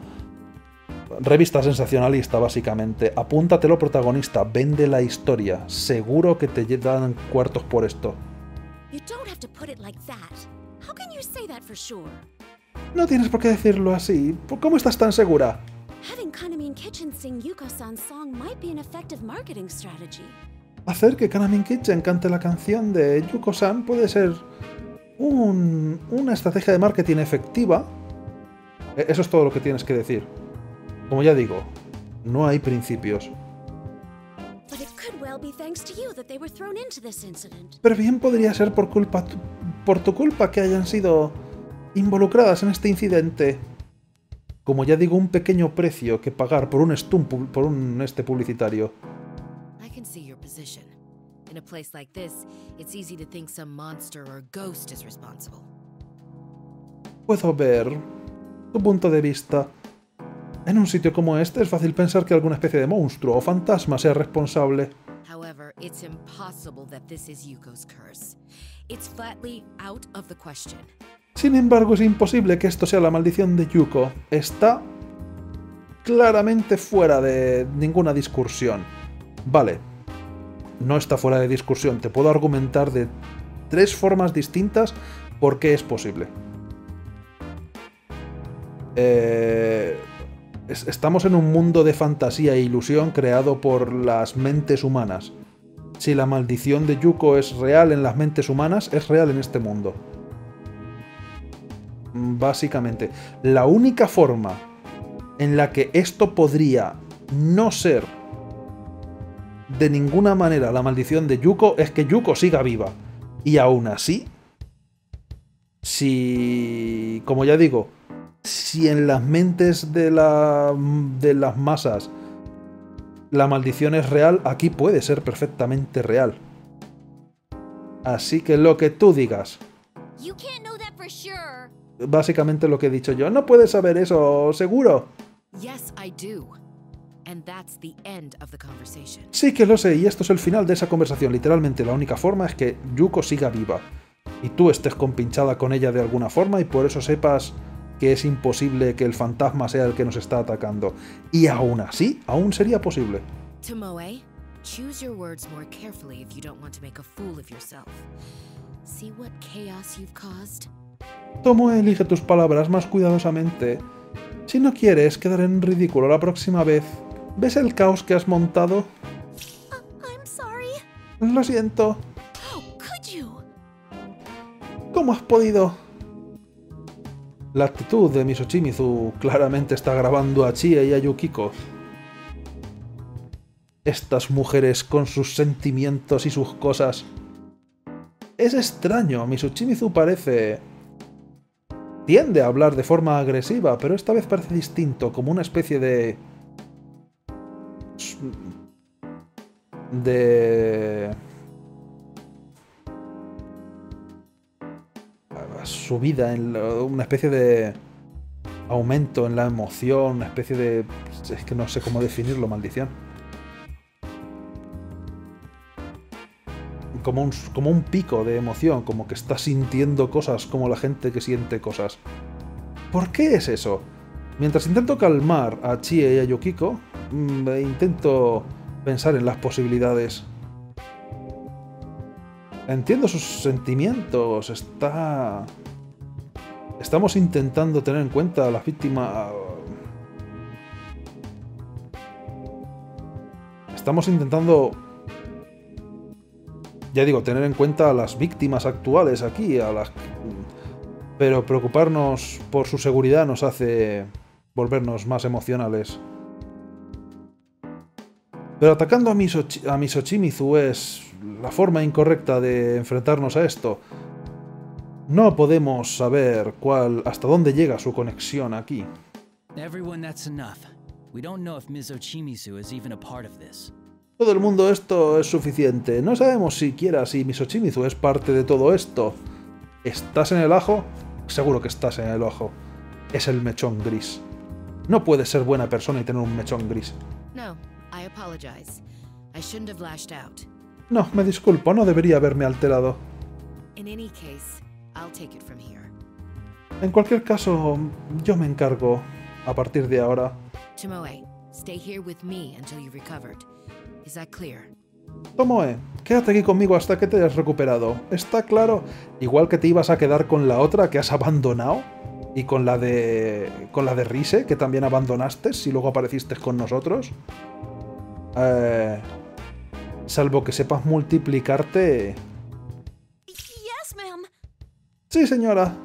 revista sensacionalista, básicamente. Apúntatelo, protagonista, vende la historia. Seguro que te dan cuartos por esto. No tienes por qué decirlo así. ¿Cómo estás tan segura? Hacer que Kanamin Kitchen cante la canción de Yuko-san puede ser un, una estrategia de marketing efectiva. Eso es todo lo que tienes que decir. Como ya digo, no hay principios. Pero bien podría ser por culpa, por tu culpa que hayan sido involucradas en este incidente. Como ya digo, un pequeño precio que pagar por un stump, por un este publicitario. Puedo ver tu punto de vista. En un sitio como este es fácil pensar que alguna especie de monstruo o fantasma sea responsable. Sin embargo, es imposible que esto sea la maldición de Yuko. Está claramente fuera de ninguna discusión. Vale, no está fuera de discusión. Te puedo argumentar de tres formas distintas por qué es posible. Eh... Estamos en un mundo de fantasía e ilusión creado por las mentes humanas. Si la maldición de Yuko es real en las mentes humanas, es real en este mundo. Básicamente, la única forma en la que esto podría no ser de ninguna manera la maldición de Yuko es que Yuko siga viva. Y aún así, si... como ya digo... si en las mentes de, la, de las masas la maldición es real, aquí puede ser perfectamente real. Así que lo que tú digas. Básicamente lo que he dicho yo. No puedes saber eso, seguro. Sí que lo sé, y esto es el final de esa conversación. Literalmente, la única forma es que Yuko siga viva. Y tú estés compinchada con ella de alguna forma y por eso sepas... que es imposible que el fantasma sea el que nos está atacando. Y aún así, aún sería posible. Tomoe, elige tus palabras más cuidadosamente. Si no quieres quedar en ridículo la próxima vez, ¿ves el caos que has montado? Lo siento. ¿Cómo has podido...? La actitud de miz Ochimizu claramente está agravando a Chie y a Yukiko. Estas mujeres con sus sentimientos y sus cosas. Es extraño, miz Ochimizu parece... tiende a hablar de forma agresiva, pero esta vez parece distinto, como una especie de... de... subida, en lo, una especie de aumento en la emoción, una especie de... es que no sé cómo definirlo, maldición. Como un, como un pico de emoción, como que está sintiendo cosas, como la gente que siente cosas. ¿Por qué es eso? Mientras intento calmar a Chie y a Yukiko, mmm, intento pensar en las posibilidades. Entiendo sus sentimientos, está... estamos intentando tener en cuenta a las víctimas... Estamos intentando... ya digo, tener en cuenta a las víctimas actuales aquí, a las... pero preocuparnos por su seguridad nos hace volvernos más emocionales. Pero atacando a Miss Ochimizu es la forma incorrecta de enfrentarnos a esto. No podemos saber cuál, hasta dónde llega su conexión aquí. Todo el mundo, esto es suficiente. No sabemos siquiera si Miss Ochimizu es parte de todo esto. ¿Estás en el ajo? Seguro que estás en el ojo. Es el mechón gris. No puedes ser buena persona y tener un mechón gris. No, I apologize. I shouldn't have lashed out. No, me disculpo, no debería haberme alterado. In any case, I'll take it from here. En cualquier caso, yo me encargo a partir de ahora. Tomoe, stay here with me until you recovered. Is that clear? Tomoe, quédate aquí conmigo hasta que te hayas recuperado. ¿Está claro? Igual que te ibas a quedar con la otra que has abandonado y con la de con la de Rise que también abandonaste si luego apareciste con nosotros. Eh, salvo que sepas multiplicarte. Yes, ma'am. Sí, señora.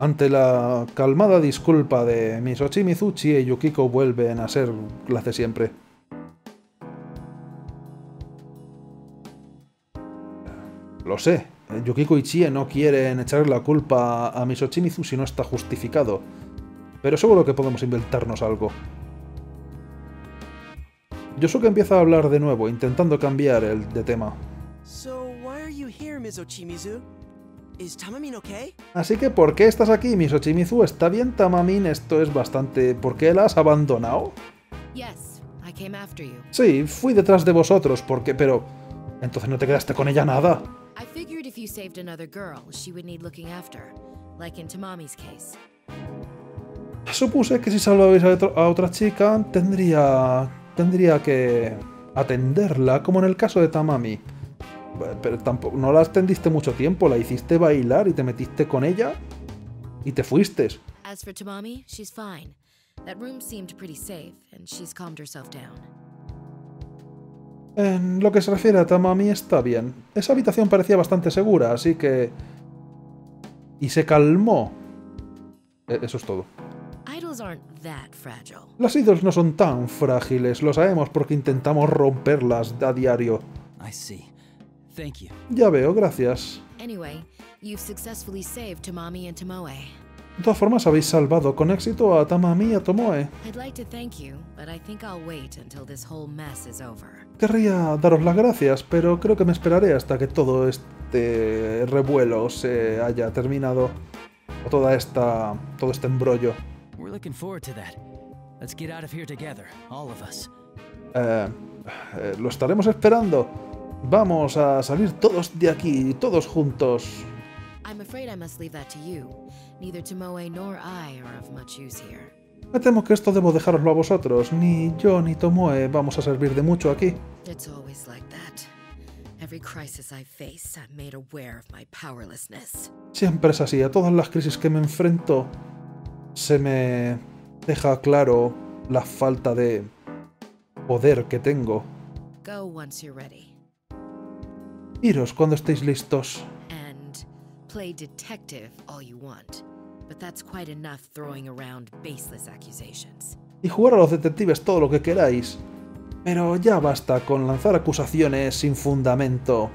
Ante la calmada disculpa de Miss Ochimizu, Chie y Yukiko vuelven a ser las de siempre. Lo sé, Yukiko y Chie no quieren echar la culpa a Miss Ochimizu si no está justificado, pero seguro que podemos inventarnos algo. Yosuke empieza a hablar de nuevo, intentando cambiar el de tema. Así que, ¿por qué estás aquí, Miss Ochimizu? ¿Está bien, Tamamin? Esto es bastante... ¿Por qué la has abandonado? Sí, fui detrás de vosotros, porque... Pero... ¿Entonces no te quedaste con ella nada? Supuse que si salvabais a otra chica, tendría... Tendría que... atenderla, como en el caso de Tamami. Pero tampoco, no la extendiste mucho tiempo, la hiciste bailar y te metiste con ella y te fuiste. En lo que se refiere a Tamami está bien. Esa habitación parecía bastante segura, así que... Y se calmó. Eso es todo. Las idols no son tan frágiles, lo sabemos porque intentamos romperlas a diario. Ya veo, gracias. De todas formas, habéis salvado con éxito a Tamami y a Tomoe. Querría daros las gracias, pero creo que me esperaré hasta que todo este revuelo se haya terminado. O toda esta, todo este embrollo. Eh, eh, lo estaremos esperando. Vamos a salir todos de aquí, todos juntos. Me temo que esto debo dejároslo a vosotros. Ni yo ni Tomoe vamos a servir de mucho aquí. Siempre es así. A todas las crisis que me enfrento se me deja claro la falta de poder que tengo. Go once you're ready. Iros cuando estéis listos. Y jugar a los detectives todo lo que queráis, pero ya basta con lanzar acusaciones sin fundamento.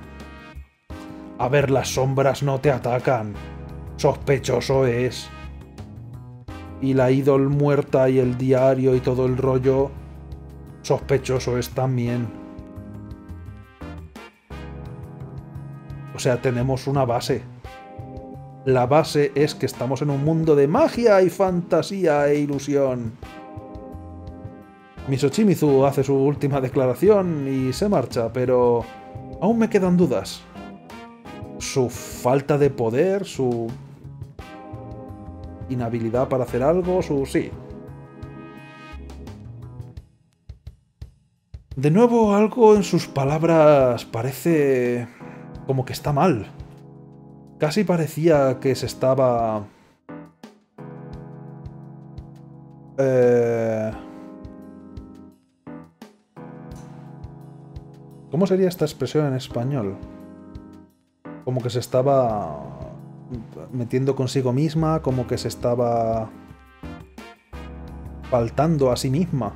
A ver, las sombras no te atacan. Sospechoso es. Y la ídol muerta y el diario y todo el rollo, sospechoso es también. O sea, tenemos una base. La base es que estamos en un mundo de magia y fantasía e ilusión. Miss Ochimizu hace su última declaración y se marcha, pero aún me quedan dudas. Su falta de poder, su inhabilidad para hacer algo, su... sí. De nuevo, algo en sus palabras parece... como que está mal. Casi parecía que se estaba... Eh... ¿Cómo sería esta expresión en español? Como que se estaba metiendo consigo misma, como que se estaba faltando a sí misma.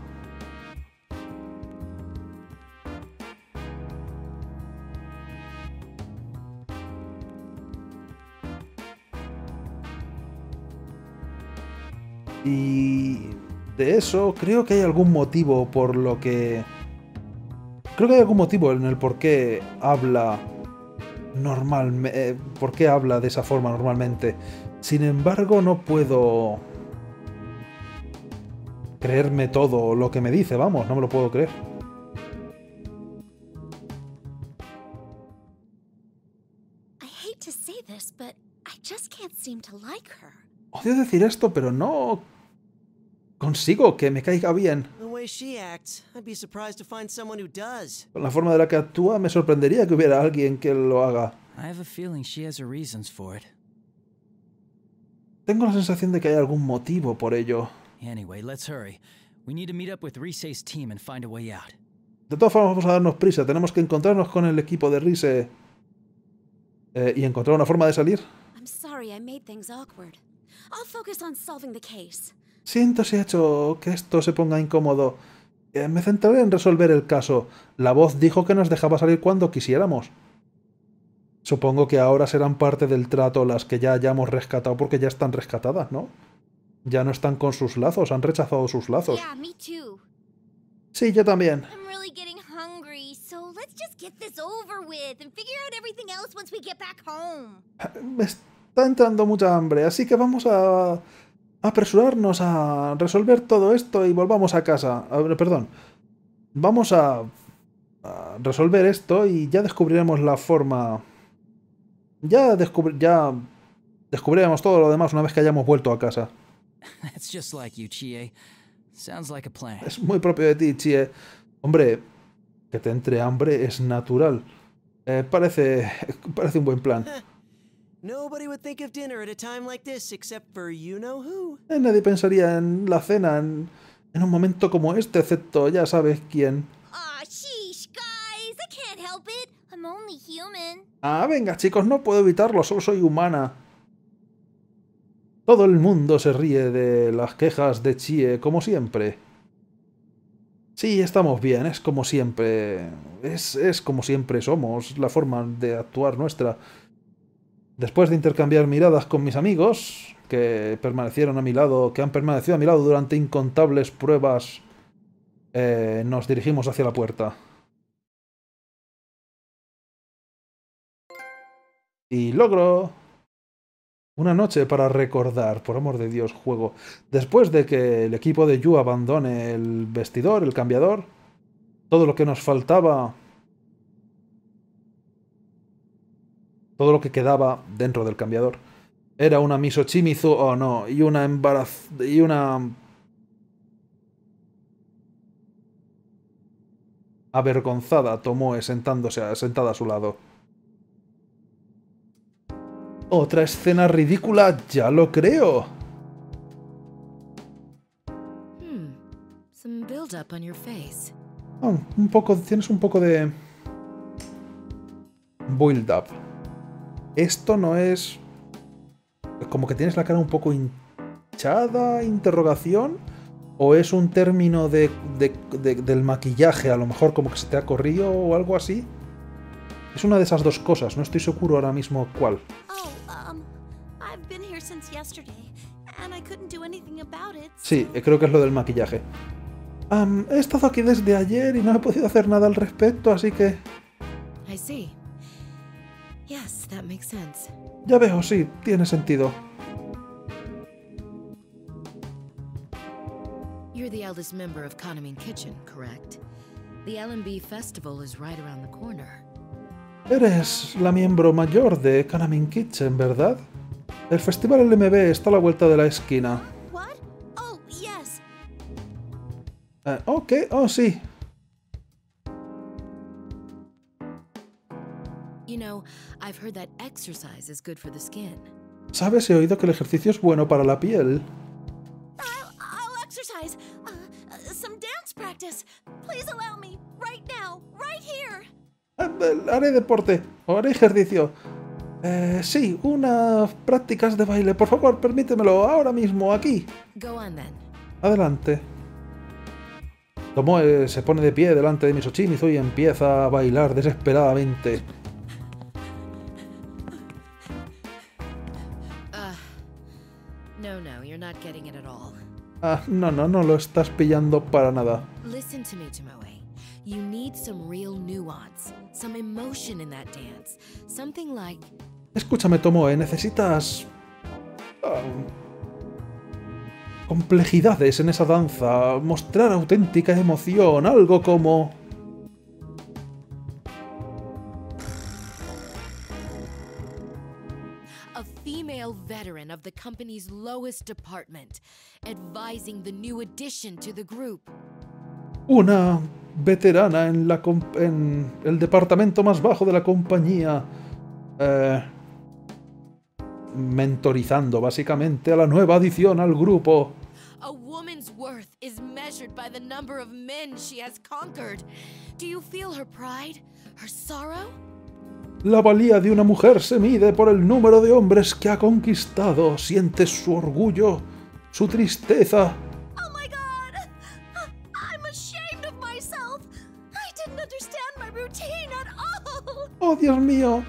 Y de eso creo que hay algún motivo por lo que... Creo que hay algún motivo en el por qué habla... Normal, eh, ¿por qué habla de esa forma normalmente? Sin embargo, no puedo creerme todo lo que me dice, vamos, no me lo puedo creer. Odio decir esto, pero no consigo que me caiga bien. Con la forma de la que actúa, me sorprendería que hubiera alguien que lo haga. Tengo la sensación de que hay algún motivo por ello. De todas formas, vamos a darnos prisa. Tenemos que encontrarnos con el equipo de Rise eh, y encontrar una forma de salir. Siento si he hecho que esto se ponga incómodo. Eh, me centraré en resolver el caso. La voz dijo que nos dejaba salir cuando quisiéramos. Supongo que ahora serán parte del trato las que ya hayamos rescatado porque ya están rescatadas, ¿no? Ya no están con sus lazos, han rechazado sus lazos. Sí, yo también. Me está entrando mucha hambre, así que vamos a... apresurarnos a resolver todo esto y volvamos a casa. A ver, perdón. Vamos a, a resolver esto y ya descubriremos la forma. Ya, descubri ya descubriremos todo lo demás una vez que hayamos vuelto a casa. Es muy propio de ti, Chie. Hombre, que te entre hambre es natural. Eh, parece, parece un buen plan. Nadie pensaría en la cena en, en un momento como este, excepto ya sabes quién. Ah, venga chicos, no puedo evitarlo, solo soy humana. Todo el mundo se ríe de las quejas de Chie, como siempre. Sí, estamos bien, es como siempre. Es, es como siempre somos, la forma de actuar nuestra. Después de intercambiar miradas con mis amigos, que permanecieron a mi lado, que han permanecido a mi lado durante incontables pruebas, eh, nos dirigimos hacia la puerta. Y logro una noche para recordar, por amor de Dios, juego. Después de que el equipo de Yu abandone el vestidor, el cambiador, todo lo que nos faltaba... Todo lo que quedaba dentro del cambiador era una Miss Ochimizu, oh no, y una embaraz... y una... avergonzada Tomoe sentándose a, sentada a su lado. Otra escena ridícula, ya lo creo. Hmm. Some build up on your face. Oh, un poco, tienes un poco de... build up. Esto no es... como que tienes la cara un poco hinchada, interrogación, o es un término de, de, de, del maquillaje, a lo mejor como que se te ha corrido o algo así. Es una de esas dos cosas, no estoy seguro ahora mismo cuál. Sí, creo que es lo del maquillaje. Um, he estado aquí desde ayer y no he podido hacer nada al respecto, así que... Ya veo, sí, tiene sentido. You're the eldest member of Kanamin Kitchen, correct? The L M B festival is right around the corner. Eres la miembro mayor de Kanamin Kitchen, ¿verdad? El festival L M B está a la vuelta de la esquina. What? Oh, yes. Uh, ok, oh sí. ¿Sabes? He oído que el ejercicio es bueno para la piel. Haré deporte, haré ejercicio. Eh, sí, unas prácticas de baile. Por favor, permítemelo ahora mismo, aquí. Adelante. Tomoe se pone de pie delante de Miss Ochimizu y empieza a bailar desesperadamente. Uh, no, no, you're not getting it at all. Ah, no, no, no lo estás pillando para nada. Listen to me, Tomoe. You need some real nuance, some emotion in that dance, something like. Escúchame, Tomoe, necesitas uh... complejidades en esa danza, mostrar auténtica emoción, algo como... A female veteran of the company's lowest department, advising the new addition to the group. Una veterana en, la en el departamento más bajo de la compañía, eh, mentorizando básicamente a la nueva adición al grupo. A woman's worth is measured by the number of men she has conquered. Do you feel her pride, her sorrow? La valía de una mujer se mide por el número de hombres que ha conquistado. Sientes su orgullo, su tristeza. Oh my God, I'm ashamed of myself. I didn't understand my routine at all. Oh Dios mío.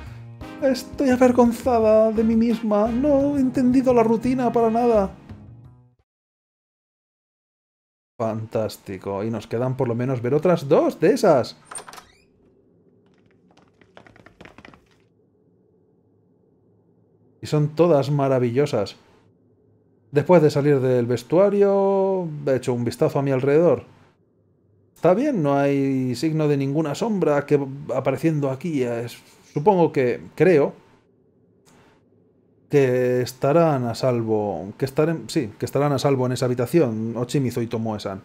Estoy avergonzada de mí misma. No he entendido la rutina para nada. Fantástico. Y nos quedan por lo menos ver otras dos de esas. Y son todas maravillosas. Después de salir del vestuario, he hecho un vistazo a mi alrededor. Está bien, no hay signo de ninguna sombra que apareciendo aquí es... Supongo que, creo, que estarán a salvo, que estarán, sí, que estarán a salvo en esa habitación, Ochimizu y Tomoe-san.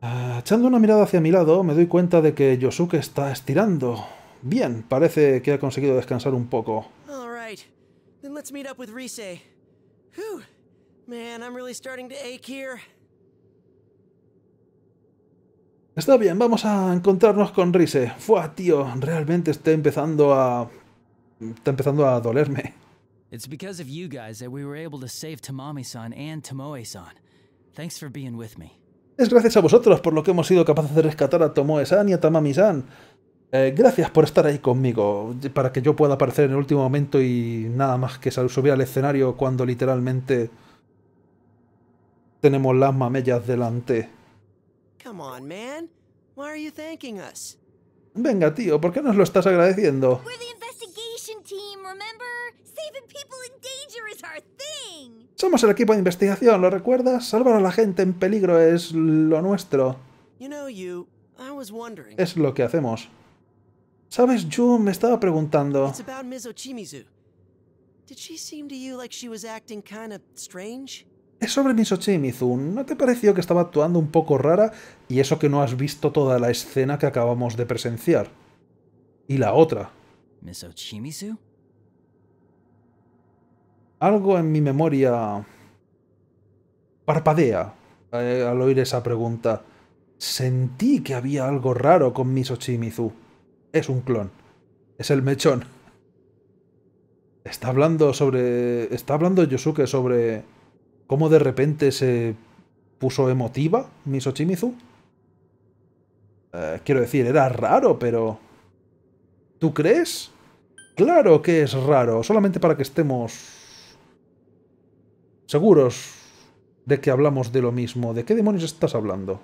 Ah, echando una mirada hacia mi lado, me doy cuenta de que Yosuke está estirando. Bien, parece que ha conseguido descansar un poco. All right. Then let's meet up with Rise. Whew. Man, I'm really starting to ache here. Está bien, vamos a encontrarnos con Rise. Fua, tío, realmente está empezando a... Está empezando a dolerme. It's because of you guys that we were able to save Tamami-san and Tomoe-san. Thanks for being with me. Es gracias a vosotros por lo que hemos sido capaces de rescatar a Tomoe-san y a Tamami-san. Eh, gracias por estar ahí conmigo, para que yo pueda aparecer en el último momento y nada más que subir al escenario cuando literalmente tenemos las mamellas delante. Come on, man. Why are you thanking us? Venga, tío, ¿por qué nos lo estás agradeciendo? Somos el equipo de investigación, ¿lo recuerdas? Salvar a la gente en peligro es lo nuestro. You know, you, I was wondering. Es lo que hacemos. ¿Sabes, Yu? Me estaba preguntando. It's about Miz Ochimizu. Did she seem to you like she was acting kind of strange? Es sobre Miss Ochimizu. ¿No te pareció que estaba actuando un poco rara? Y eso que no has visto toda la escena que acabamos de presenciar. Y la otra. ¿Miss Ochimizu? Algo en mi memoria... parpadea eh, al oír esa pregunta. Sentí que había algo raro con Miss Ochimizu. Es un clon. Es el mechón. Está hablando sobre... Está hablando Yosuke sobre... ¿Cómo de repente se puso emotiva Miss Ochimizu? Eh, quiero decir, era raro, pero... ¿Tú crees? ¡Claro que es raro! Solamente para que estemos... seguros de que hablamos de lo mismo. ¿De qué demonios estás hablando?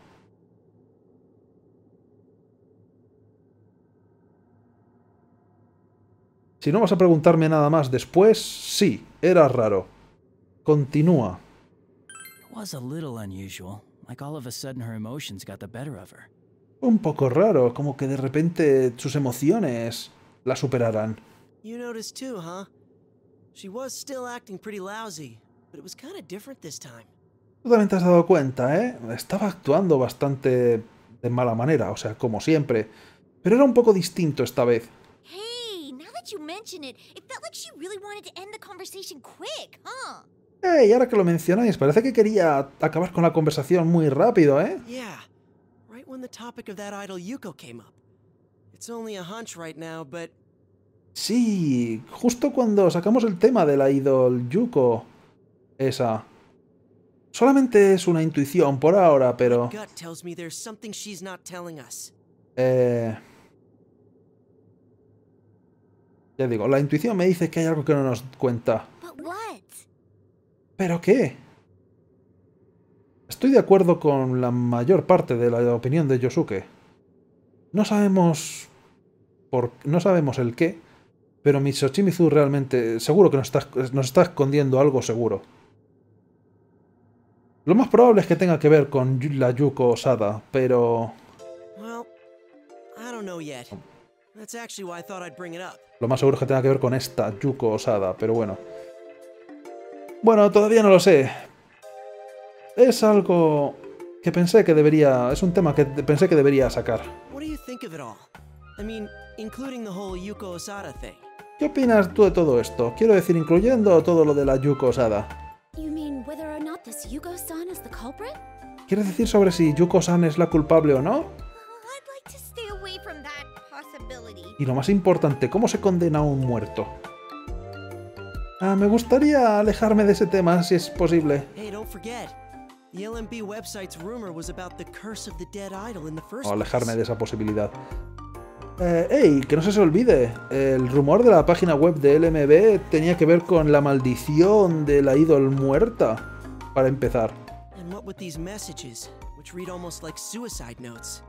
Si no vas a preguntarme nada más después, sí, era raro. Continúa. Un poco raro, como que de repente sus emociones la superaran. Tú también te has dado cuenta, ¿eh? Estaba actuando bastante de mala manera, o sea, como siempre. Pero era un poco distinto esta vez. Hey, ahora que lo mencionáis, parece que quería acabar con la conversación muy rápido, ¿eh? Yeah. Right right when the topic of that idol Yuko came up. It's only a hunch right now, but... Sí, justo cuando sacamos el tema del idol Yuko. Esa. Solamente es una intuición por ahora, pero... Eh... Ya digo, la intuición me dice que hay algo que no nos cuenta. ¿Pero qué? Estoy de acuerdo con la mayor parte de la opinión de Yosuke. No sabemos... Por... No sabemos el qué, pero Miss Ochimizu realmente... Seguro que nos está, nos está escondiendo algo seguro. Lo más probable es que tenga que ver con la Yuko Osada, pero... Lo más seguro es que tenga que ver con esta Yuko Osada, pero bueno. Bueno, todavía no lo sé. Es algo que pensé que debería... Es un tema que pensé que debería sacar. ¿Qué opinas tú de todo esto? Quiero decir, incluyendo todo lo de la Yuko Osada. ¿Quieres decir sobre si Yuko-san es la culpable o no? Y lo más importante, ¿cómo se condena a un muerto? Ah, me gustaría alejarme de ese tema, si es posible. O alejarme de esa posibilidad. Eh, ¡Ey! Que no se se olvide. El rumor de la página web de L M B tenía que ver con la maldición de la ídol muerta. Para empezar.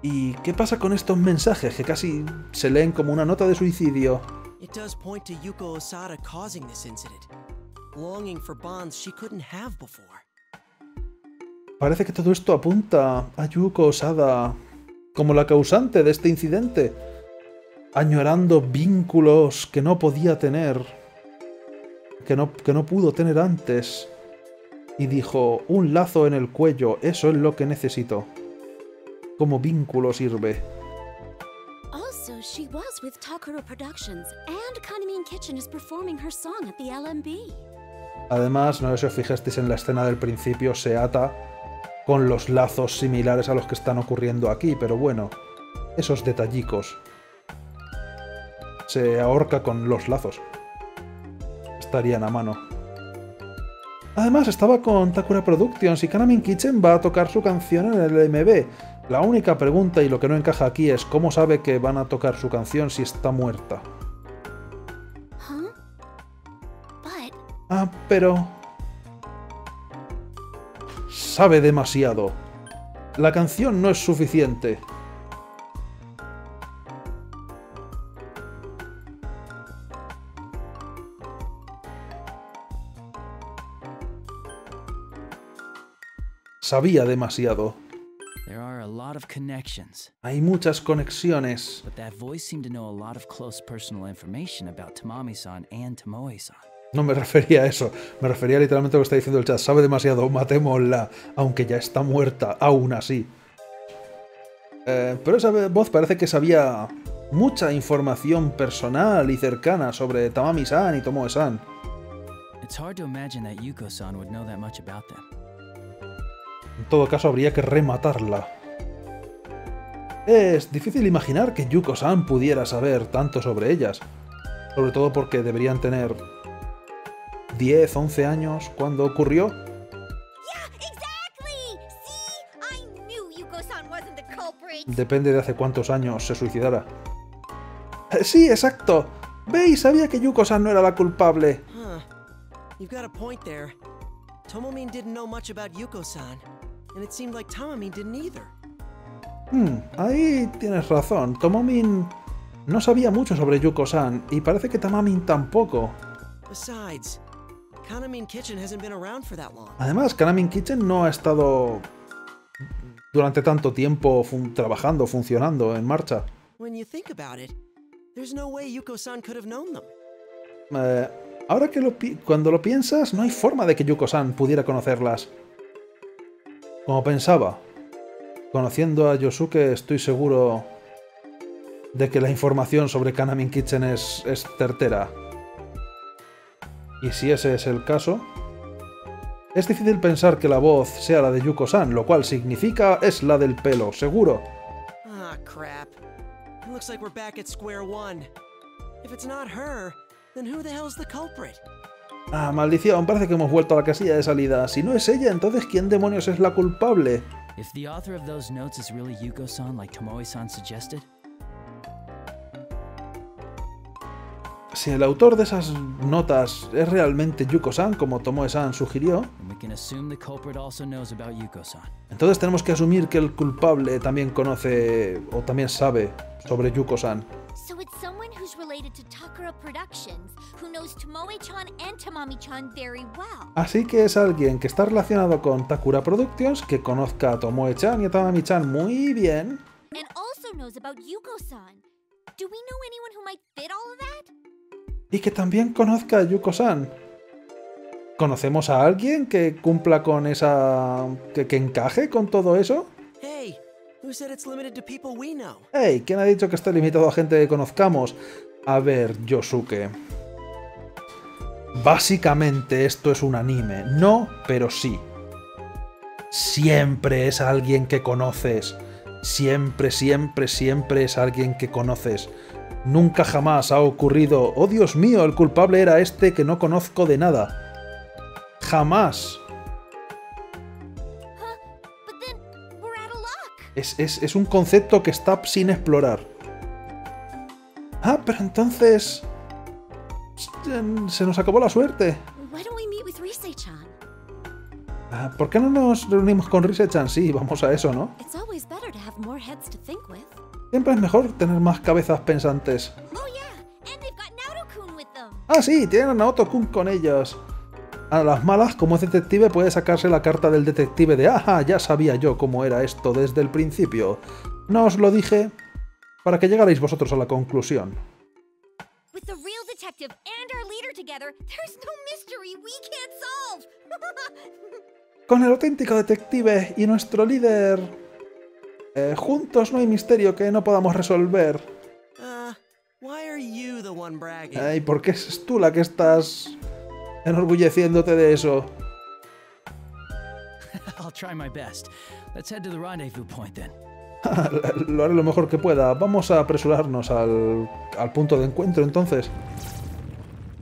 ¿Y qué pasa con estos mensajes que casi se leen como una nota de suicidio? Parece que todo esto apunta a Yuko Osada como la causante de este incidente, añorando vínculos que no podía tener, que no, que no pudo tener antes. Y dijo, un lazo en el cuello, eso es lo que necesito. Como vínculo sirve. Also, she was with Takura Productions and Kanamin Kitchen is performing her song at the L M B. Además, no sé si os fijasteis en la escena del principio, se ata con los lazos similares a los que están ocurriendo aquí, pero bueno, esos detallicos. Se ahorca con los lazos. Estarían a mano. Además, estaba con Takura Productions y Kanamin Kitchen va a tocar su canción en el L M B. La única pregunta y lo que no encaja aquí es cómo sabe que van a tocar su canción si está muerta. ¿Huh? But... Ah, pero... Sabe demasiado. La canción no es suficiente. Sabía demasiado. Hay muchas conexiones. No me refería a eso. Me refería literalmente a lo que está diciendo el chat. Sabe demasiado, matémosla, aunque ya está muerta, aún así. Eh, pero esa voz parece que sabía mucha información personal y cercana sobre Tamami-san y Tomoe-san. En todo caso, habría que rematarla. Es difícil imaginar que Yuko-san pudiera saber tanto sobre ellas. Sobre todo porque deberían tener... diez, once años cuando ocurrió. Depende de hace cuántos años se suicidara. ¡Sí, exacto! ¿Veis? Sabía que Yuko-san no era la culpable. Tomomin didn't know much about Yuko-san. And it seemed like Tamami didn't either. Hmm, ahí tienes razón. Tomomin no sabía mucho sobre Yuko-san y parece que Tamami tampoco. Besides, Kanamin Kitchen hasn't been around for that long. Además, Kanamin Kitchen no ha estado durante tanto tiempo fun trabajando, funcionando, en marcha. When you think about it, there's no way Yuko-san could have known them. Eh, ahora que lo pi cuando lo piensas, no hay forma de que Yuko-san pudiera conocerlas. Como pensaba, conociendo a Yosuke estoy seguro de que la información sobre Kanamin Kitchen es, es certera. Y si ese es el caso, es difícil pensar que la voz sea la de Yuko-san, lo cual significa es la del pelo, seguro. crap. It looks like we're back at square one. If it's not her, then who the hell's the culprit? Ah, maldición, parece que hemos vuelto a la casilla de salida. Si no es ella, entonces ¿quién demonios es la culpable? If the author of those notes is really Yuko-san, like Tomoe-san suggested. Si el autor de esas notas es realmente Yuko-san, como Tomoe-san sugirió, entonces tenemos que asumir que el culpable también conoce o también sabe sobre Yuko-san. So it's someone who's related to Takura Productions, who knows Tomoe-chan and Tamami-chan very well. Así que es alguien que está relacionado con Takura Productions, que conozca a Tomoe-chan y a Tamami-chan muy bien. And also knows about Yuko-san. Do we know anyone who might fit all of that? Y que también conozca a Yuko-san. ¿Conocemos a alguien que cumpla con esa... que, que encaje con todo eso? Hey, hey, ¿quién ha dicho que está limitado a gente que conozcamos? A ver, Yosuke. Básicamente esto es un anime. No, pero sí. Siempre es alguien que conoces. Siempre, siempre, siempre es alguien que conoces. Nunca jamás ha ocurrido, oh Dios mío, el culpable era este que no conozco de nada. Jamás. Es, es, es un concepto que está sin explorar. Ah, pero entonces... se nos acabó la suerte. Ah, ¿por qué no nos reunimos con Rise-chan? Sí, vamos a eso, ¿no? Siempre es mejor tener más cabezas pensantes. Oh, yeah. Ah, sí, tienen a Naoto-kun con ellos. A las malas, como es detective, puede sacarse la carta del detective de ¡ajá! Ya sabía yo cómo era esto desde el principio. No os lo dije para que llegarais vosotros a la conclusión. Con el auténtico detective y nuestro líder... Eh, juntos no hay misterio que no podamos resolver. Ay, ¿por qué es tú la que estás enorgulleciéndote de eso? Lo haré lo mejor que pueda. Vamos a apresurarnos al, al punto de encuentro, entonces.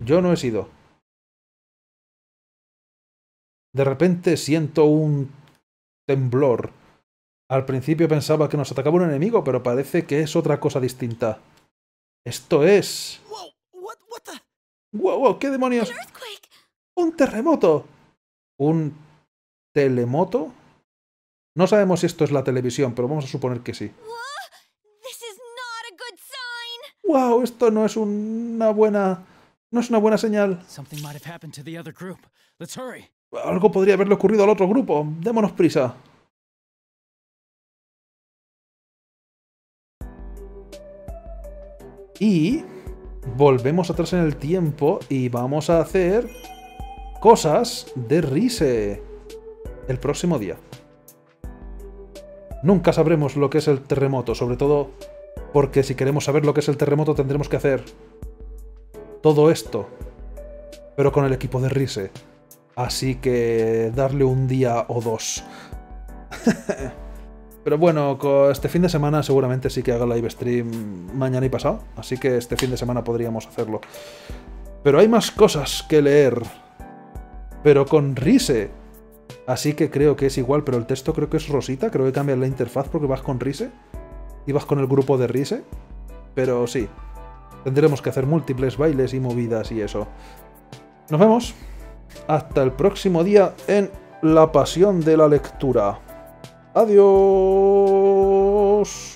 Yo no he sido. De repente siento un temblor. Al principio pensaba que nos atacaba un enemigo, pero parece que es otra cosa distinta. Esto es... ¡Wow, wow! ¿Qué demonios? ¡Un terremoto! ¿Un... telemoto? No sabemos si esto es la televisión, pero vamos a suponer que sí. ¡Wow! Esto no es una buena... no es una buena señal. Algo podría haberle ocurrido al otro grupo. Démonos prisa. Y volvemos atrás en el tiempo y vamos a hacer cosas de Rise el próximo día. Nunca sabremos lo que es el terremoto, sobre todo porque si queremos saber lo que es el terremoto tendremos que hacer todo esto, pero con el equipo de Rise. Así que darle un día o dos. Pero bueno, este fin de semana seguramente sí que haga live stream mañana y pasado, así que este fin de semana podríamos hacerlo. Pero hay más cosas que leer, pero con Rise. Así que creo que es igual, pero el texto creo que es rosita, creo que cambia la interfaz porque vas con Rise y vas con el grupo de Rise. Pero sí, tendremos que hacer múltiples bailes y movidas y eso. Nos vemos hasta el próximo día en La Pasión de la Lectura. Adiós.